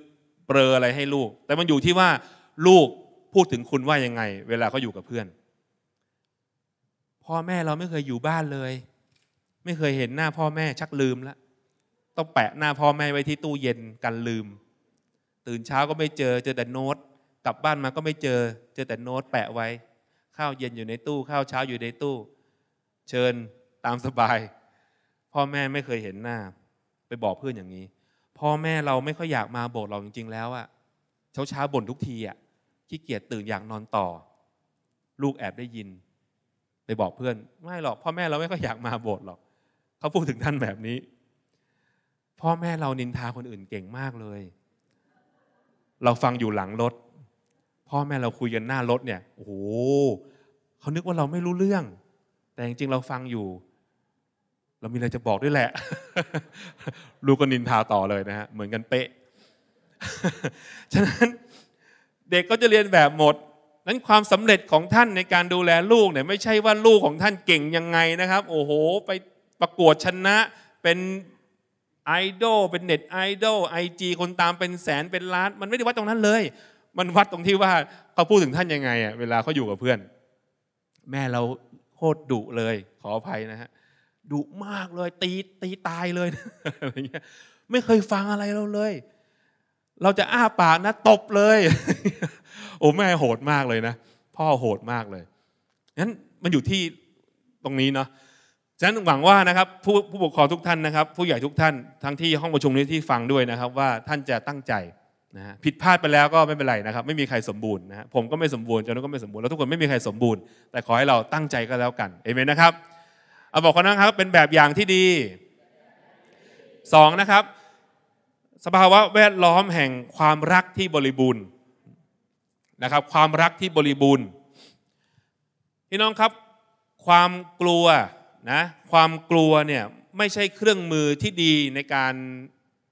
เปลือยอะไรให้ลูกแต่มันอยู่ที่ว่าลูกพูดถึงคุณว่ายังไงเวลาเขาอยู่กับเพื่อนพ่อแม่เราไม่เคยอยู่บ้านเลยไม่เคยเห็นหน้าพ่อแม่ชักลืมแล้วต้องแปะหน้าพ่อแม่ไว้ที่ตู้เย็นกันลืมตื่นเช้าก็ไม่เจอเจอแต่โน้ตกลับบ้านมาก็ไม่เจอเจอแต่โน้ตแปะไว้ข้าวเย็นอยู่ในตู้ข้าวเช้าอยู่ในตู้เชิญตามสบายพ่อแม่ไม่เคยเห็นหน้าไปบอกเพื่อนอย่างนี้พ่อแม่เราไม่ค่อยอยากมาโบสถ์เราจริงๆแล้วอะเช้าเช้าบ่นทุกทีอะขี้เกียจตื่นอยากนอนต่อลูกแอบได้ยินไปบอกเพื่อนไม่หรอกพ่อแม่เราไม่ค่อยอยากมาโบสถ์หรอกเขาพูดถึงท่านแบบนี้พ่อแม่เรานินทาคนอื่นเก่งมากเลยเราฟังอยู่หลังรถพ่อแม่เราคุยกันหน้ารถเนี่ยโอ้โหเขานึกว่าเราไม่รู้เรื่องแต่จริงๆเราฟังอยู่เรามีอะไรจะบอกด้วยแหละ ลูกก็นินทาต่อเลยนะฮะเหมือนกันเป๊ะ ฉะนั้นเด็กก็จะเรียนแบบหมดนั้นความสำเร็จของท่านในการดูแลลูกเนี่ยไม่ใช่ว่าลูกของท่านเก่งยังไงนะครับโอ้โหไปประกวดชนะเป็นไอดอลเป็นเน็ตไอดอลไอจีคนตามเป็นแสนเป็นล้านมันไม่ได้วัดตรงนั้นเลยมันวัดตรงที่ว่าเขาพูดถึงท่านยังไงอ่ะเวลาเขาอยู่กับเพื่อนแม่เราโคตรดุเลยขออภัยนะฮะดุมากเลยตีตีตายเลย อะไรเงี้ยไม่เคยฟังอะไรเราเลยเราจะอ้าปากนะตบเลย โอ้แม่โหดมากเลยนะพ่อโหดมากเลยงั้นมันอยู่ที่ตรงนี้เนาะฉะนั้นหวังว่านะครับผู้ผู้ปกครองทุกท่านนะครับผู้ใหญ่ทุกท่านทั้งที่ห้องประชุมนี้ที่ฟังด้วยนะครับว่าท่านจะตั้งใจนะฮะผิดพลาดไปแล้วก็ไม่เป็นไรนะครับไม่มีใครสมบูรณ์นะฮะผมก็ไม่สมบูรณ์เจ้าหน้าก็ไม่สมบูรณ์แล้วทุกคนไม่มีใครสมบูรณ์แต่ขอให้เราตั้งใจก็แล้วกันเอเมนนะครับเอาบอกคนนั้นครับเป็นแบบอย่างที่ดีสองนะครับสภาวะแวดล้อมแห่งความรักที่บริบูรณ์นะครับความรักที่บริบูรณ์พี่น้องครับความกลัวนะความกลัวเนี่ยไม่ใช่เครื่องมือที่ดีในการ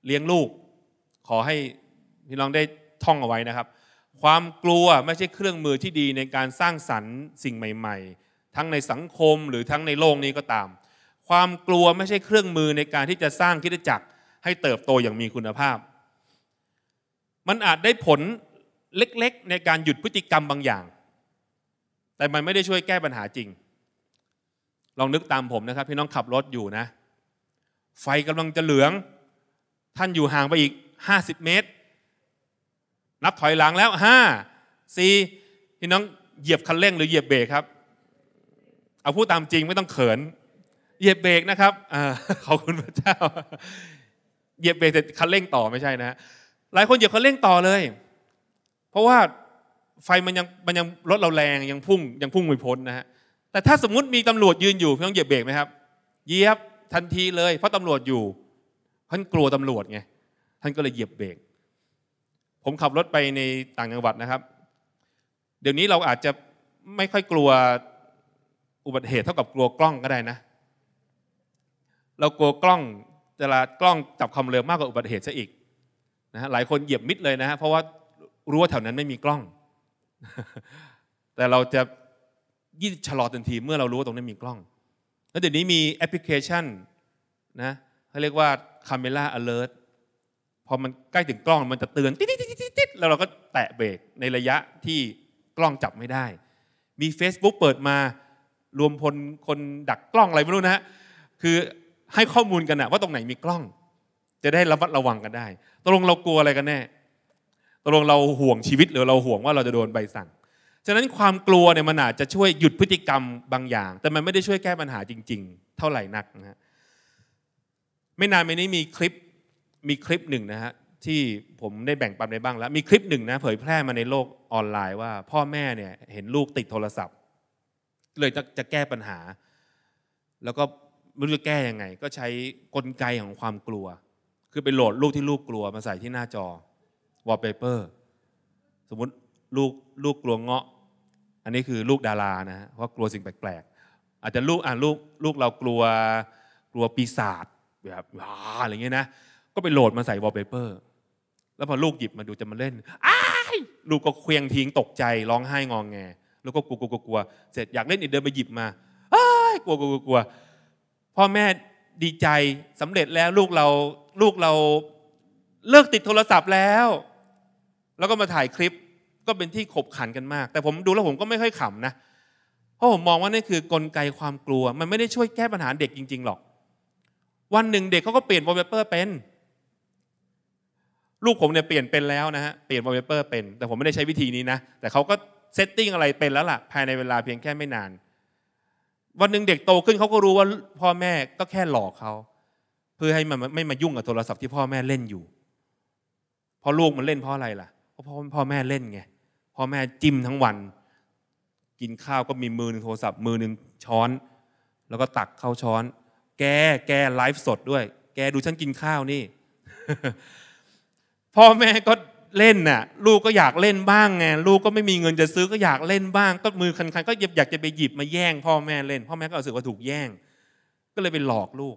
เลี้ยงลูกขอให้พี่น้องได้ท่องเอาไว้นะครับความกลัวไม่ใช่เครื่องมือที่ดีในการสร้างสรรค์สิ่งใหม่ๆทั้งในสังคมหรือทั้งในโลกนี้ก็ตามความกลัวไม่ใช่เครื่องมือในการที่จะสร้างคริสตจักรให้เติบโตอย่างมีคุณภาพมันอาจได้ผลเล็กๆในการหยุดพฤติกรรมบางอย่างแต่มันไม่ได้ช่วยแก้ปัญหาจริงลองนึกตามผมนะครับพี่น้องขับรถอยู่นะไฟกำลังจะเหลืองท่านอยู่ห่างไปอีกห้าสิบเมตรนับถอยหลังแล้วห้า สี่พี่น้องเหยียบคันเร่งหรือเหยียบเบรกครับเอาพูดตามจริงไม่ต้องเขินเหยียบเบรกนะครับอ่าขอบคุณพระเจ้าเหยียบเบรกแต่คันเร่งต่อไม่ใช่นะหลายคนเหยียบคันเร่งต่อเลยเพราะว่าไฟมันยังมันยังรถเราแรงยังพุ่งยังพุ่งไม่พ้นนะฮะแต่ถ้าสมมุติมีตำรวจยืนอยู่พี่น้องเหยียบเบรกไหมครับเหยียบทันทีเลยเพราะตำรวจอยู่ท่านกลัวตำรวจไงท่านก็เลยเหยียบเบรกผมขับรถไปในต่างจังหวัดนะครับเดี๋ยวนี้เราอาจจะไม่ค่อยกลัวอุบัติเหตุเท่ากับกลัวกล้องก็ได้นะเรากลัวกล้องแต่ละกล้องจับความเร็วมากกว่าอุบัติเหตุซะอีกนะฮะหลายคนเหยียบมิดเลยนะฮะเพราะว่ารู้ว่าแถวนั้นไม่มีกล้องแต่เราจะยิ่งชะลอทันทีเมื่อเรารู้ว่าตรงนี้มีกล้องแล้วเดี๋ยวนี้มีแอปพลิเคชันนะเขาเรียกว่า Camera Alert พอมันใกล้ถึงกล้องมันจะเตือนติ๊ดติ๊ดแล้วเราก็แตะเบรกในระยะที่กล้องจับไม่ได้มี Facebook เปิดมารวมพลคนดักกล้องอะไรไม่รู้นะฮะคือให้ข้อมูลกันนะว่าตรงไหนมีกล้องจะได้ระมัดระวังกันได้ตกลงเรากลัวอะไรกันแน่ตกลงเราห่วงชีวิตหรือเราห่วงว่าเราจะโดนใบสั่งฉะนั้นความกลัวเนี่ยมันอาจจะช่วยหยุดพฤติกรรมบางอย่างแต่มันไม่ได้ช่วยแก้ปัญหาจริงๆเท่าไหร่นักนะฮะ ไม่นานมานี้มีคลิปมีคลิปหนึ่งนะฮะที่ผมได้แบ่งปันไปบ้างแล้วมีคลิปหนึ่งนะเผยแพร่มาในโลกออนไลน์ว่าพ่อแม่เนี่ยเห็นลูกติดโทรศัพท์เลยจะจะแก้ปัญหาแล้วก็ไม่รู้จะแก้ยังไงก็ใช้กลไกของความกลัวคือไปโหลดรูปที่ลูกกลัวมาใส่ที่หน้าจอวอลเปเปอร์สมมุติลูกลูกกลัวเงาะอันนี้คือลูกดารานะเพราะกลัวสิ่งแปลกๆอาจจะลูกอ่ะลูกลูกเรากลัวกลัวปีศาจแบบอะไรเงี้ยนะก็ไปโหลดมาใส่วอลเปเปอร์แล้วพอลูกหยิบมาดูจะมาเล่นอ้ายลูกก็เคว้งทิ้งตกใจร้องไห้งอแงแล้วก็กลัวกลัวกลัวเสร็จอยากเล่นอีกเดินไปหยิบมาอ้ายกลัวกลัวกลัวพ่อแม่ดีใจสำเร็จแล้วลูกเราลูกเราเลิกติดโทรศัพท์แล้วแล้วก็มาถ่ายคลิปก็เป็นที่ขบขันกันมากแต่ผมดูแล้วผมก็ไม่ค่อยขำนะเพราะผมมองว่านี่คือกลไกความกลัวมันไม่ได้ช่วยแก้ปัญหาเด็กจริงๆหรอกวันหนึ่งเด็กเขาก็เปลี่ยนวอลเปเปอร์เป็นลูกผมเนี่ยเปลี่ยนเป็นแล้วนะฮะเปลี่ยนวอลเปเปอร์เป็นแต่ผมไม่ได้ใช้วิธีนี้นะแต่เขาก็เซตติ้งอะไรเป็นแล้วล่ะภายในเวลาเพียงแค่ไม่นานวันหนึ่งเด็กโตขึ้นเขาก็รู้ว่าพ่อแม่ก็แค่หลอกเขาเพื่อให้มันไม่มายุ่งกับโทรศัพท์ที่พ่อแม่เล่นอยู่พอลูกมันเล่นเพราะอะไรล่ะเพราะพ่อแม่เล่นไงพ่อแม่จิ้มทั้งวันกินข้าวก็มีมือหนึ่งโทรศัพท์มือหนึ่งช้อนแล้วก็ตักเข้าช้อนแกแกไลฟ์สดด้วยแกดูฉันกินข้าวนี่ พ่อแม่ก็เล่นน่ะลูกก็อยากเล่นบ้างไงลูกก็ไม่มีเงินจะซื้อก็อยากเล่นบ้างก็มือคันๆก็อยากจะไปหยิบมาแย่งพ่อแม่เล่นพ่อแม่ก็รู้สึกว่าถูกแย่งก็เลยไปหลอกลูก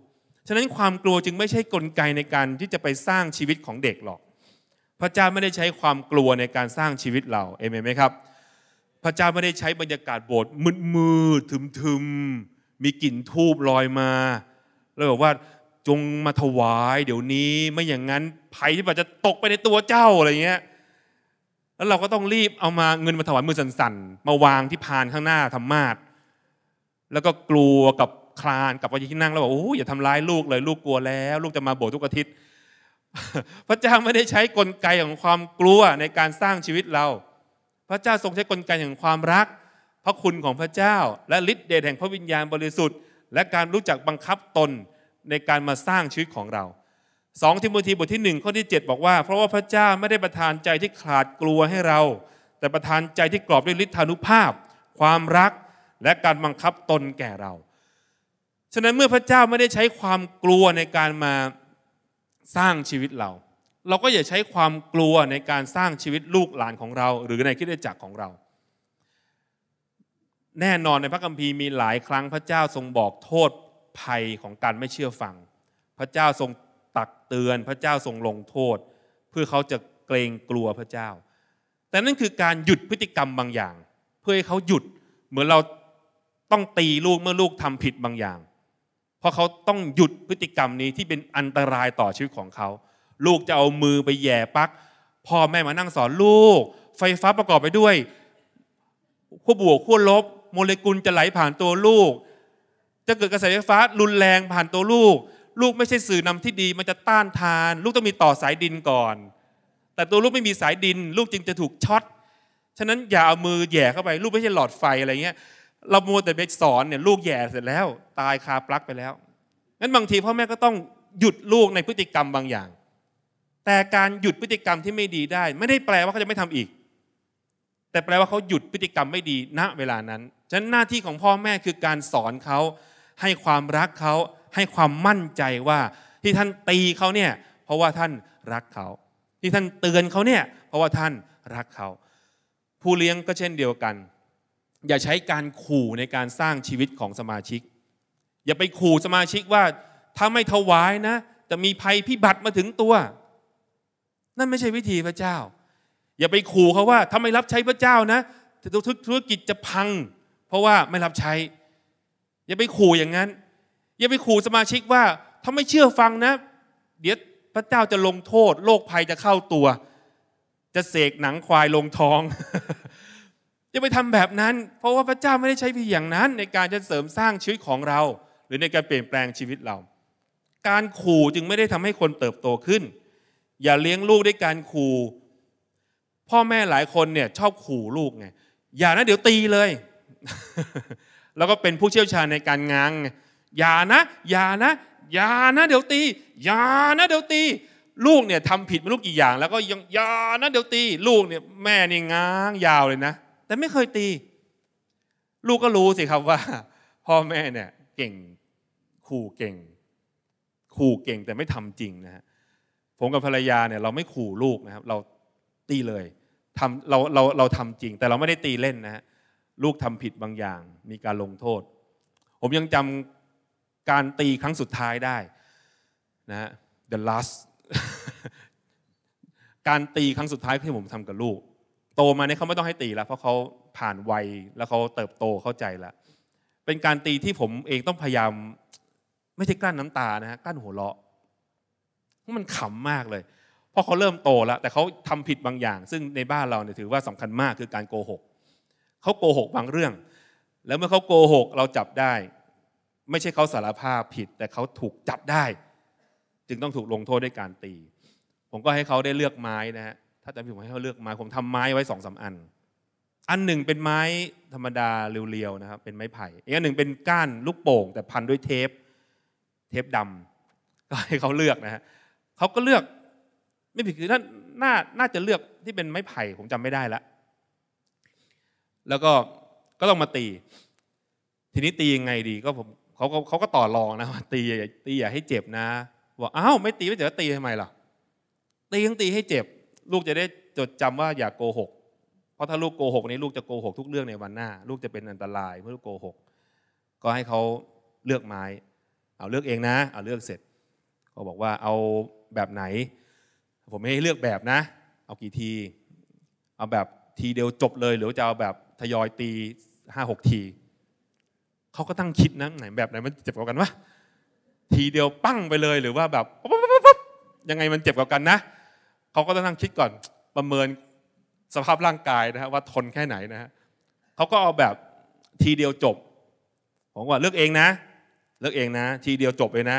ฉะนั้นความกลัวจึงไม่ใช่กลไกในการที่จะไปสร้างชีวิตของเด็กหรอกพระเจ้าไม่ได้ใช้ความกลัวในการสร้างชีวิตเราเอเมนไหมครับพระเจ้าไม่ได้ใช้บรรยากาศโบสถ์มืดๆทึมๆมีกลิ่นธูปลอยมาแล้วบอกว่าจงมาถวายเดี๋ยวนี้ไม่อย่างนั้นภัยที่อาจจะตกไปในตัวเจ้าอะไรเงี้ยแล้วเราก็ต้องรีบเอามาเงินมาถวายมือสั่นๆมาวางที่พานข้างหน้าธรรมาสน์แล้วก็กลัวกับคลานกับวันที่นั่งแล้วบอกโอ้ยอย่าทำร้ายลูกเลยลูกกลัวแล้วลูกจะมาโบสถ์ทุกอาทิตย์พระเจ้าไม่ได้ใช้กลไกของความกลัวในการสร้างชีวิตเราพระเจ้าทรงใช้กลไกของความรักพระคุณของพระเจ้าและฤทธิ์เดชแห่งพระวิญญาณบริสุทธิ์และการรู้จักบังคับตนในการมาสร้างชีวิตของเราสองทิโมธีบทที่หนึ่งข้อที่เจ็ดบอกว่าเพราะว่าพระเจ้าไม่ได้ประทานใจที่ขาดกลัวให้เราแต่ประทานใจที่กรอบด้วยฤทธานุภาพความรักและการบังคับตนแก่เราฉะนั้นเมื่อพระเจ้าไม่ได้ใช้ความกลัวในการมาสร้างชีวิตเราเราก็อย่าใช้ความกลัวในการสร้างชีวิตลูกหลานของเราหรือในคริสตจักรของเราแน่นอนในพระคัมภีร์มีหลายครั้งพระเจ้าทรงบอกโทษภัยของการไม่เชื่อฟังพระเจ้าทรงตักเตือนพระเจ้าทรงลงโทษเพื่อเขาจะเกรงกลัวพระเจ้าแต่นั่นคือการหยุดพฤติกรรมบางอย่างเพื่อให้เขาหยุดเหมือนเราต้องตีลูกเมื่อลูกทำผิดบางอย่างเพราะเขาต้องหยุดพฤติกรรมนี้ที่เป็นอันตรายต่อชีวิตของเขาลูกจะเอามือไปแย่ปลั๊กพ่อแม่มานั่งสอนลูกไฟฟ้าประกอบไปด้วยขั้วบวกขั้วลบโมเลกุลจะไหลผ่านตัวลูกจะเกิดกระแสไฟฟ้ารุนแรงผ่านตัวลูกลูกไม่ใช่สื่อนำที่ดีมันจะต้านทานลูกต้องมีต่อสายดินก่อนแต่ตัวลูกไม่มีสายดินลูกจึงจะถูกช็อตฉะนั้นอย่าเอามือแย่เข้าไปลูกไม่ใช่หลอดไฟอะไรเงี้ยเรามัวแต่ไปสอนเนี่ยลูกแย่เสร็จแล้วตายคาปลั๊กไปแล้วงั้นบางทีพ่อแม่ก็ต้องหยุดลูกในพฤติกรรมบางอย่างแต่การหยุดพฤติกรรมที่ไม่ดีได้ไม่ได้แปลว่าเขาจะไม่ทำอีกแต่แปลว่าเขาหยุดพฤติกรรมไม่ดีณเวลานั้นฉะนั้นหน้าที่ของพ่อแม่คือการสอนเขาให้ความรักเขาให้ความมั่นใจว่าที่ท่านตีเขาเนี่ยเพราะว่าท่านรักเขาที่ท่านเตือนเขาเนี่ยเพราะว่าท่านรักเขาผู้เลี้ยงก็เช่นเดียวกันอย่าใช้การขู่ในการสร้างชีวิตของสมาชิกอย่าไปขู่สมาชิกว่าถ้าไม่ถวายนะจะมีภัยพิบัติมาถึงตัวนั่นไม่ใช่วิธีพระเจ้าอย่าไปขู่เขาว่าถ้าไม่รับใช้พระเจ้านะธุรกิจจะพังเพราะว่าไม่รับใช้อย่าไปขู่อย่างนั้นอย่าไปขู่สมาชิกว่าถ้าไม่เชื่อฟังนะเดี๋ยวพระเจ้าจะลงโทษโรคภัยจะเข้าตัวจะเสกหนังควายลงท้อง อย่าไปทำแบบนั้นเพราะว่าพระเจ้าไม่ได้ใช้วิธีอย่างนั้นในการจะเสริมสร้างชีวิตของเราหรือในการเปลี่ยนแปลงชีวิตเราการขู่จึงไม่ได้ทำให้คนเติบโตขึ้นอย่าเลี้ยงลูกด้วยการขู่พ่อแม่หลายคนเนี่ยชอบขู่ลูกไงอย่านะเดี๋ยวตีเลย แล้วก็เป็นผู้เชี่ยวชาญในการง้างอย่านะอย่านะ อย่านะเดี๋ยวตีอย่านะเดี๋ยวตีลูกเนี่ยทำผิดมาลูกกี่อย่างแล้วก็ยังอย่านะเดี๋ยวตีลูกเนี่ยแม่นี่ง้างยาวเลยนะแต่ไม่เคยตีลูกก็รู้สิครับว่าพ่อแม่เนี่ยเก่งขู่เก่งขู่เก่งแต่ไม่ทำจริงนะฮะผมกับภรรยาเนี่ยเราไม่ขู่ลูกนะครับเราตีเลยทำเราเราเราทำจริงแต่เราไม่ได้ตีเล่นนะฮะลูกทำผิดบางอย่างมีการลงโทษผมยังจำการตีครั้งสุดท้ายได้นะฮะ the last การตีครั้งสุดท้ายที่ผมทำกับลูกโตมาเนี่ยเขาไม่ต้องให้ตีแล้วเพราะเขาผ่านวัยแล้วเขาเติบโตเข้าใจแล้วเป็นการตีที่ผมเองต้องพยายามไม่ใช่กลั้นน้ำตานะฮะกลั้นหัวเราะเพราะมันขำมากเลยเพราะเขาเริ่มโตแล้วแต่เขาทำผิดบางอย่างซึ่งในบ้านเราเนี่ยถือว่าสำคัญมากคือการโกหกเขาโกหกบางเรื่องแล้วเมื่อเขาโกหกเราจับได้ไม่ใช่เขาสารภาพผิดแต่เขาถูกจับได้จึงต้องถูกลงโทษด้วยการตีผมก็ให้เขาได้เลือกไม้นะฮะถ้าจำผิดผมให้เขาเลือกไม้ผมทำไม้ไว้สองสามอันอันหนึ่งเป็นไม้ธรรมดาเรียวๆนะครับเป็นไม้ไผ่อีกอันหนึ่งเป็นก้านลูกโป่งแต่พันด้วยเทปเทปดำก็ให้เขาเลือกนะฮะเขาก็เลือกไม่ผิดคือท่านน่าน่าจะเลือกที่เป็นไม้ไผ่ผมจำไม่ได้ละแล้วก็ก็ต้องมาตีทีนี้ตียังไงดีก็ผมเขาก็เขาก็ต่อรองนะตีอย่าตีอย่าให้เจ็บนะว่าอ้าวไม่ตีไม่เจ็บตีทำไมล่ะตียังตีให้เจ็บลูกจะได้จดจำว่าอย่าโกหกเพราะถ้าลูกโกหกนี้ลูกจะโกหกทุกเรื่องในวันหน้าลูกจะเป็นอันตรายเมื่อลูกโกหกก็ให้เขาเลือกไม้เอาเลือกเองนะเอาเลือกเสร็จเขาบอกว่าเอาแบบไหนผมไม่ให้เลือกแบบนะเอากี่ทีเอาแบบทีเดียวจบเลยหรือจะเอาแบบทยอยตีห้าหกทีเขาก็ตั้งคิดนะไหนแบบไหนมันเจ็บกว่ากันวะทีเดียวปั้งไปเลยหรือว่าแบบยังไงมันเจ็บกว่ากันนะเขาก็ต้องนั่งคิดก่อนประเมินสภาพร่างกายนะฮะว่าทนแค่ไหนนะฮะเขาก็เอาแบบทีเดียวจบผมว่าเลือกเองนะเลือกเองนะทีเดียวจบเลยนะ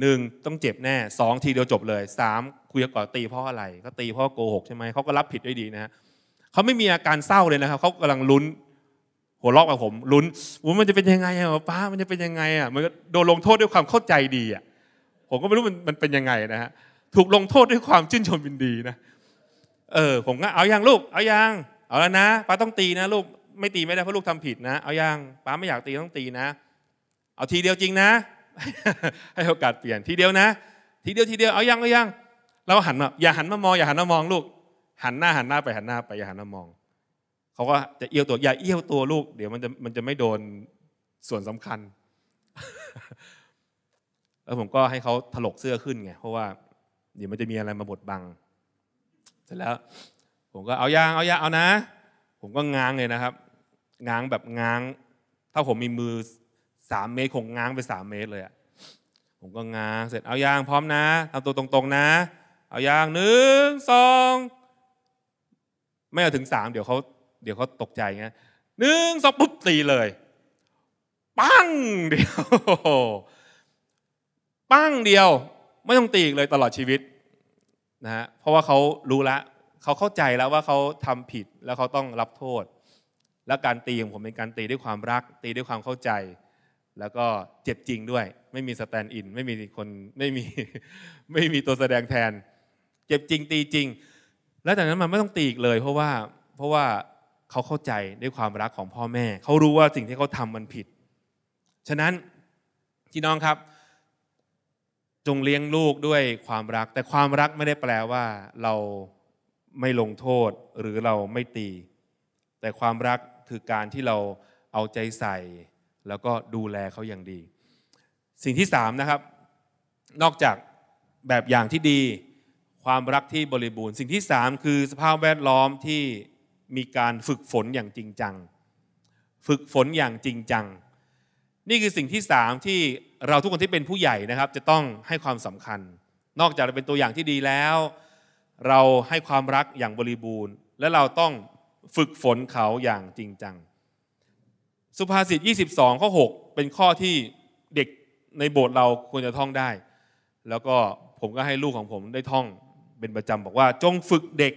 หนึ่งต้องเจ็บแน่สองทีเดียวจบเลยสามคุยก่อนตีเพราะอะไรก็ตีเพราะโกหกใช่ไหมเขาก็รับผิดได้ดีนะฮะเขาไม่มีอาการเศร้าเลยนะครับเขากำลังลุ้นหัวเราะกับผมลุ้นว่ามันจะเป็นยังไงอ่ะป้ามันจะเป็นยังไงอ่ะมันก็โดนลงโทษด้วยความเข้าใจดีอ่ะผมก็ไม่รู้มันมันเป็นยังไงนะฮะถูกลงโทษด้วยความชื่นชมยินดีนะเออผมก็เอายังลูกเอายังเอาแล้วนะป้าต้องตีนะลูกไม่ตีไม่ได้เพราะลูกทำผิดนะเอายังป้าไม่อยากตีต้องตีนะเอาทีเดียวจริงนะให้โอกาสเปลี่ยนทีเดียวนะทีเดียวทีเดียวเอายังเอายังเราหันมาอย่าหันมามองอย่าหันมามองลูกหันหน้าหันหน้าไปหันหน้าไปอย่าหันมามองเขาก็จะเอี้ยวตัวอย่าเอี้ยวตัวลูกเดี๋ยวมันจะมันจะไม่โดนส่วนสำคัญแล้วผมก็ให้เขาถลกเสื้อขึ้นไงเพราะว่าเดี๋ยวมันจะมีอะไรมาบดบังเสร็จแล้วผมก็เอายางเอายางเอานะผมก็ง้างเลยนะครับง้างแบบง้างถ้าผมมีมือสามเมตรคงง้างไปสามเมตรเลยอ่ะผมก็ง้างเสร็จเอายางพร้อมนะเอาตัวตรงๆนะเอายางหนึ่งสองไม่เอาถึงสามเดี๋ยวเขาเดี๋ยวเขาตกใจไงหนึ่งสองปุ๊บตีเลยปั้งเดียวปั้งเดียวไม่ต้องตีอีกเลยตลอดชีวิตนะฮะเพราะว่าเขารู้ละเขาเข้าใจแล้วว่าเขาทำผิดแล้วเขาต้องรับโทษและการตีของผมเป็นการตีด้วยความรักตีด้วยความเข้าใจแล้วก็เจ็บจริงด้วยไม่มีสแตนด์อินไม่มีคนไม่มีไม่มีตัวแสดงแทนเจ็บจริงตีจริงแล้วจากนั้นมันไม่ต้องตีอีกเลยเพราะว่าเพราะว่าเขาเข้าใจด้วยความรักของพ่อแม่เขารู้ว่าสิ่งที่เขาทำมันผิดฉะนั้นพี่น้องครับจงเลี้ยงลูกด้วยความรักแต่ความรักไม่ได้แปลว่าเราไม่ลงโทษหรือเราไม่ตีแต่ความรักคือการที่เราเอาใจใส่แล้วก็ดูแลเขาอย่างดีสิ่งที่สามนะครับนอกจากแบบอย่างที่ดีความรักที่บริบูรณ์สิ่งที่สามคือสภาพแวดล้อมที่มีการฝึกฝนอย่างจริงจังฝึกฝนอย่างจริงจังนี่คือสิ่งที่สามที่เราทุกคนที่เป็นผู้ใหญ่นะครับจะต้องให้ความสำคัญนอกจากเราเป็นตัวอย่างที่ดีแล้วเราให้ความรักอย่างบริบูรณ์และเราต้องฝึกฝนเขาอย่างจริงจังสุภาษิตยี่สิบสองข้อหกเป็นข้อที่เด็กในโบสถ์เราควรจะท่องได้แล้วก็ผมก็ให้ลูกของผมได้ท่องเป็นประจำบอกว่าจงฝึกเด็ก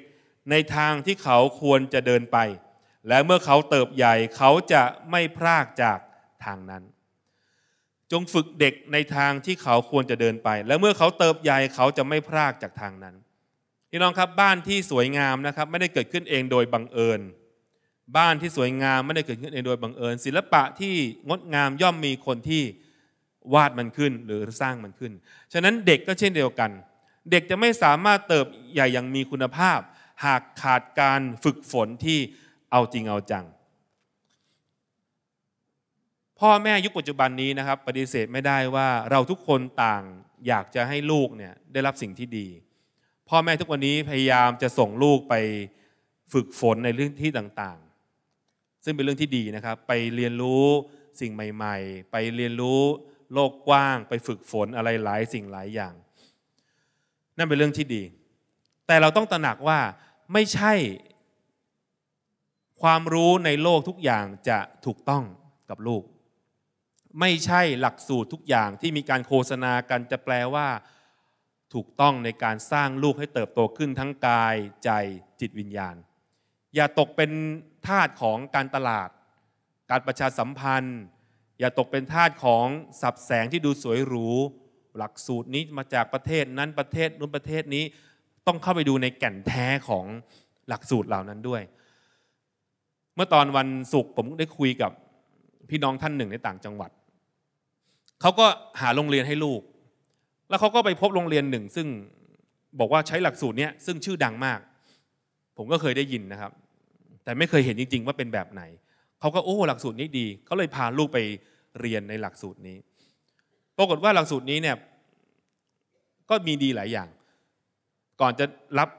ในทางที่เขาควรจะเดินไปและเมื่อเขาเติบใหญ่เขาจะไม่พรากจากทางนั้น จงฝึกเด็กในทางที่เขาควรจะเดินไปและเมื่อเขาเติบใหญ่เขาจะไม่พรากจากทางนั้นพี่น้องครับบ้านที่สวยงามนะครับไม่ได้เกิดขึ้นเองโดยบังเอิญบ้านที่สวยงามไม่ได้เกิดขึ้นเองโดยบังเอิญศิลปะที่งดงามย่อมมีคนที่วาดมันขึ้นหรือสร้างมันขึ้นฉะนั้นเด็กก็เช่นเดียวกันเด็กจะไม่สามารถเติบใหญ่อย่างมีคุณภาพหากขาดการฝึกฝนที่เอาจริงเอาจังพ่อแม่ยุคปัจจุบันนี้นะครับปฏิเสธไม่ได้ว่าเราทุกคนต่างอยากจะให้ลูกเนี่ยได้รับสิ่งที่ดีพ่อแม่ทุกวันนี้พยายามจะส่งลูกไปฝึกฝนในเรื่องที่ต่างๆซึ่งเป็นเรื่องที่ดีนะครับไปเรียนรู้สิ่งใหม่ๆไปเรียนรู้โลกกว้างไปฝึกฝนอะไรหลายสิ่งหลายอย่างนั่นเป็นเรื่องที่ดีแต่เราต้องตระหนักว่าไม่ใช่ความรู้ในโลกทุกอย่างจะถูกต้องกับลูกไม่ใช่หลักสูตรทุกอย่างที่มีการโฆษณากันจะแปลว่าถูกต้องในการสร้างลูกให้เติบโตขึ้นทั้งกายใจจิตวิญญาณอย่าตกเป็นทาสของการตลาดการประชาสัมพันธ์อย่าตกเป็นทาสของสับแสงที่ดูสวยหรูหลักสูตรนี้มาจากประเทศนั้นประเทศนู้นประเทศนี้ต้องเข้าไปดูในแก่นแท้ของหลักสูตรเหล่านั้นด้วยเมื่อตอนวันศุกร์ผมได้คุยกับพี่น้องท่านหนึ่งในต่างจังหวัดเขาก็หาโรงเรียนให้ลูกแล้วเขาก็ไปพบโรงเรียนหนึ่งซึ่งบอกว่าใช้หลักสูตรนี้ซึ่งชื่อดังมากผมก็เคยได้ยินนะครับแต่ไม่เคยเห็นจริงๆว่าเป็นแบบไหนเขาก็โอ้หลักสูตรนี้ดีเขาเลยพาลูกไปเรียนในหลักสูตรนี้ปรากฏว่าหลักสูตรนี้เนี่ยก็มีดีหลายอย่างก่อนจะรับ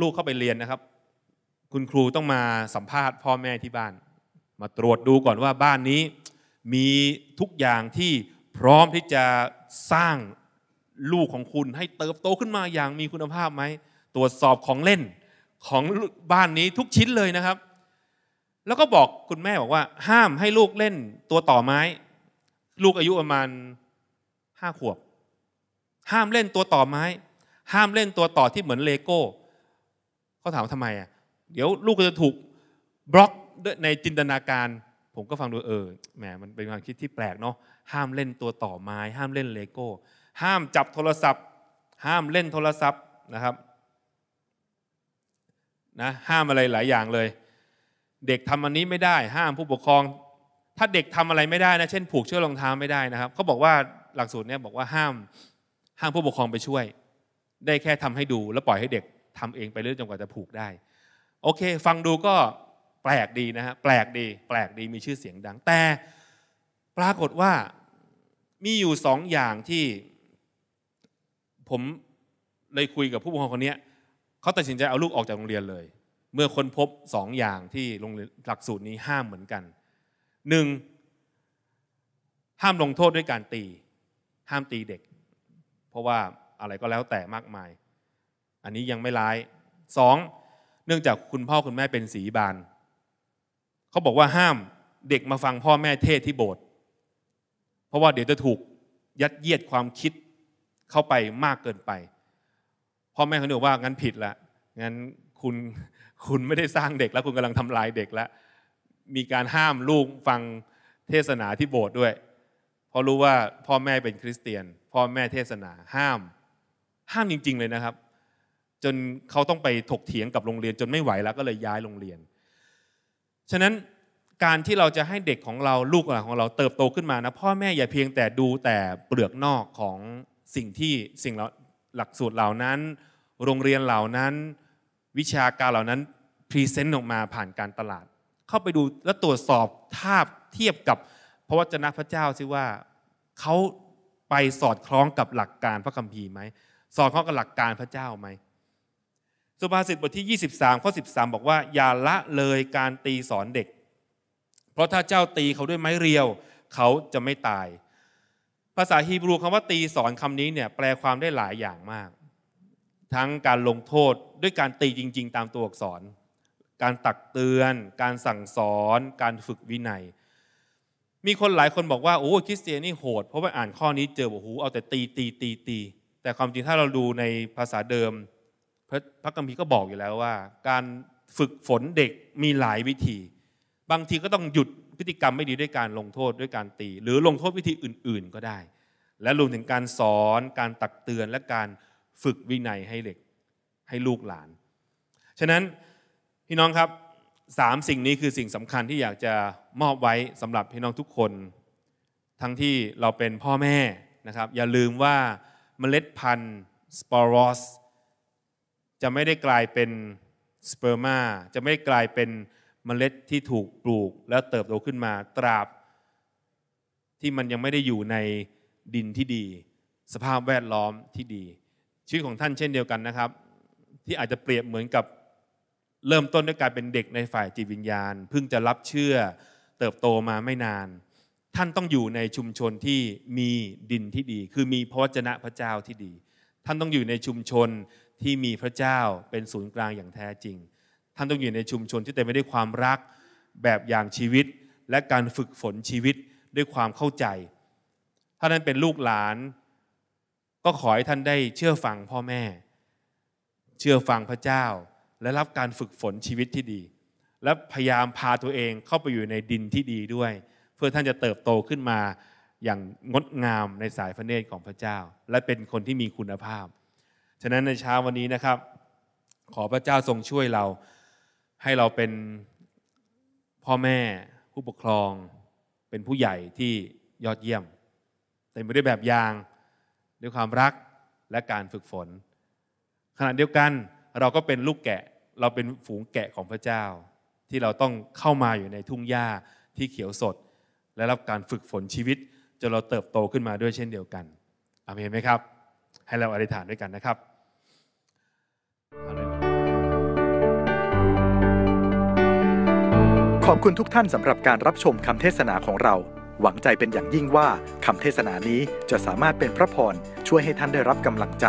ลูกเข้าไปเรียนนะครับคุณครูต้องมาสัมภาษณ์พ่อแม่ที่บ้านมาตรวจดูก่อนว่าบ้านนี้มีทุกอย่างที่พร้อมที่จะสร้างลูกของคุณให้เติบโตขึ้นมาอย่างมีคุณภาพไหมตรวจสอบของเล่นของบ้านนี้ทุกชิ้นเลยนะครับแล้วก็บอกคุณแม่บอกว่าห้ามให้ลูกเล่นตัวต่อไม้ลูกอายุประมาณห้าขวบห้ามเล่นตัวต่อไม้ห้ามเล่นตัวต่อที่เหมือนเลโก้เขาถามทำไมอ่ะเดี๋ยวลูกจะถูกบล็อกในจินตนาการผมก็ฟังดูเออแหมมันเป็นความคิดที่แปลกเนาะห้ามเล่นตัวต่อไม้ห้ามเล่นเลโก้ห้ามจับโทรศัพท์ห้ามเล่นโทรศัพท์นะครับนะห้ามอะไรหลายอย่างเลยเด็กทำอันนี้ไม่ได้ห้ามผู้ปกครองถ้าเด็กทำอะไรไม่ได้นะเช่นผูกเชือกรองเท้าไม่ได้นะครับเขาบอกว่าหลักสูตรเนี่ยบอกว่าห้ามห้ามผู้ปกครองไปช่วยได้แค่ทำให้ดูแล้วปล่อยให้เด็กทำเองไปเรื่อยจนกว่าจะผูกได้โอเคฟังดูก็แปลกดีนะฮะแปลกดีแปลกดีมีชื่อเสียงดังแต่ปรากฏว่ามีอยู่สองอย่างที่ผมเลยคุยกับผู้ปกครองคนนี้เขาตัดสินใจเอาลูกออกจากโรงเรียนเลยเมื่อค้นพบสองอย่างที่โรงเรียนหลักสูตรนี้ห้ามเหมือนกันหนึ่งห้ามลงโทษด้วยการตีห้ามตีเด็กเพราะว่าอะไรก็แล้วแต่มากมายอันนี้ยังไม่ร้ายสองเนื่องจากคุณพ่อคุณแม่เป็นสีบานเขาบอกว่าห้ามเด็กมาฟังพ่อแม่เทศที่โบสถ์เพราะว่าเดี๋ยวจะถูกยัดเยียดความคิดเข้าไปมากเกินไปพ่อแม่เขาบอกว่างั้นผิดละงั้นคุณคุณไม่ได้สร้างเด็กแล้วคุณกำลังทำลายเด็กแล้วมีการห้ามลูกฟังเทศนาที่โบสถ์ด้วยเพราะรู้ว่าพ่อแม่เป็นคริสเตียนพ่อแม่เทศนาห้ามห้ามจริงๆเลยนะครับจนเขาต้องไปถกเถียงกับโรงเรียนจนไม่ไหวแล้วก็เลยย้ายโรงเรียนฉะนั้นการที่เราจะให้เด็กของเราลูกของเราเติบโตขึ้นมานะพ่อแม่อย่าเพียงแต่ดูแต่เปลือกนอกของสิ่งที่สิ่งหลักสูตรเหล่านั้นโรงเรียนเหล่านั้นวิชาการเหล่านั้นพรีเซนต์ออกมาผ่านการตลาดเข้าไปดูและตรวจสอบทาบเทียบกับพระวจนะพระเจ้าซิว่าเขาไปสอดคล้องกับหลักการพระคัมภีร์ไหมสอดคล้องกับหลักการพระเจ้าไหมสุภาษิตบทที่ยี่สิบสามข้อสิบสามบอกว่าอย่าละเลยการตีสอนเด็กเพราะถ้าเจ้าตีเขาด้วยไม้เรียวเขาจะไม่ตายภาษาฮีบรูคำว่าตีสอนคำนี้เนี่ยแปลความได้หลายอย่างมากทั้งการลงโทษด้วยการตีจริงๆตามตัวอักษรการตักเตือนการสั่งสอนการฝึกวินัยมีคนหลายคนบอกว่าโอ้คริสเตียนนี่โหดเพราะว่าอ่านข้อนี้เจอบอกโอ้โหเอาแต่ตีตีตีตีแต่ความจริงถ้าเราดูในภาษาเดิมพระคัมภีร์ก็บอกอยู่แล้วว่าการฝึกฝนเด็กมีหลายวิธีบางทีก็ต้องหยุด พฤติกรรมไม่ดีด้วยการลงโทษด้วยการตีหรือลงโทษวิธีอื่นๆก็ได้และรวมถึงการสอนการตักเตือนและการฝึกวินัยให้เด็กให้ลูกหลานฉะนั้นพี่น้องครับสามสิ่งนี้คือสิ่งสำคัญที่อยากจะมอบไว้สำหรับพี่น้องทุกคนทั้งที่เราเป็นพ่อแม่นะครับอย่าลืมว่าเมล็ดพันธุ์สปอรอสจะไม่ได้กลายเป็นสเปอร์มาจะไม่ได้กลายเป็นเมล็ดที่ถูกปลูกแล้วเติบโตขึ้นมาตราบที่มันยังไม่ได้อยู่ในดินที่ดีสภาพแวดล้อมที่ดีชีวิตของท่านเช่นเดียวกันนะครับที่อาจจะเปรียบเหมือนกับเริ่มต้นด้วยการเป็นเด็กในฝ่ายจิตวิญญาณเพิ่งจะรับเชื่อเติบโตมาไม่นานท่านต้องอยู่ในชุมชนที่มีดินที่ดีคือมีพระวจนะพระเจ้าที่ดีท่านต้องอยู่ในชุมชนที่มีพระเจ้าเป็นศูนย์กลางอย่างแท้จริงท่านต้องอยู่ในชุมชนที่เต็มไปด้วยความรักแบบอย่างชีวิตและการฝึกฝนชีวิตด้วยความเข้าใจถ้าท่านเป็นลูกหลานก็ขอให้ท่านได้เชื่อฟังพ่อแม่เชื่อฟังพระเจ้าและรับการฝึกฝนชีวิตที่ดีและพยายามพาตัวเองเข้าไปอยู่ในดินที่ดีด้วยเพื่อท่านจะเติบโตขึ้นมาอย่างงดงามในสายพระเนตรของพระเจ้าและเป็นคนที่มีคุณภาพฉะนั้นในเช้าวันนี้นะครับขอพระเจ้าทรงช่วยเราให้เราเป็นพ่อแม่ผู้ปกครองเป็นผู้ใหญ่ที่ยอดเยี่ยมเต็มไปด้วยแบบอย่างด้วยความรักและการฝึกฝนขณะเดียวกันเราก็เป็นลูกแกะเราเป็นฝูงแกะของพระเจ้าที่เราต้องเข้ามาอยู่ในทุ่งหญ้าที่เขียวสดและรับการฝึกฝนชีวิตจนเราเติบโตขึ้นมาด้วยเช่นเดียวกันอาเมนไหมครับให้เราอธิษฐานด้วยกันนะครับขอบคุณทุกท่านสำหรับการรับชมคำเทศนาของเราหวังใจเป็นอย่างยิ่งว่าคำเทศนานี้จะสามารถเป็นพระพรช่วยให้ท่านได้รับกำลังใจ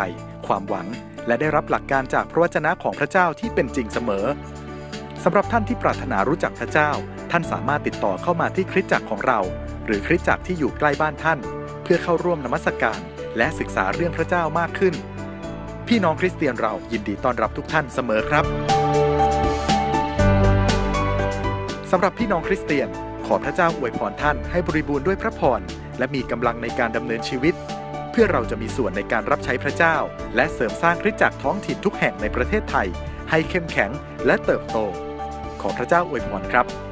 ความหวังและได้รับหลักการจากพระวจนะของพระเจ้าที่เป็นจริงเสมอสำหรับท่านที่ปรารถนารู้จักพระเจ้าท่านสามารถติดต่อเข้ามาที่คริสตจักรของเราหรือคริสตจักรที่อยู่ใกล้บ้านท่านเพื่อเข้าร่วมนมัสการและศึกษาเรื่องพระเจ้ามากขึ้นพี่น้องคริสเตียนเรายินดีต้อนรับทุกท่านเสมอครับสำหรับพี่น้องคริสเตียนขอพระเจ้าอวยพรท่านให้บริบูรณ์ด้วยพระพรและมีกำลังในการดำเนินชีวิตเพื่อเราจะมีส่วนในการรับใช้พระเจ้าและเสริมสร้างคริสตจักรท้องถิ่นทุกแห่งในประเทศไทยให้เข้มแข็งและเติบโตขอพระเจ้าอวยพรครับ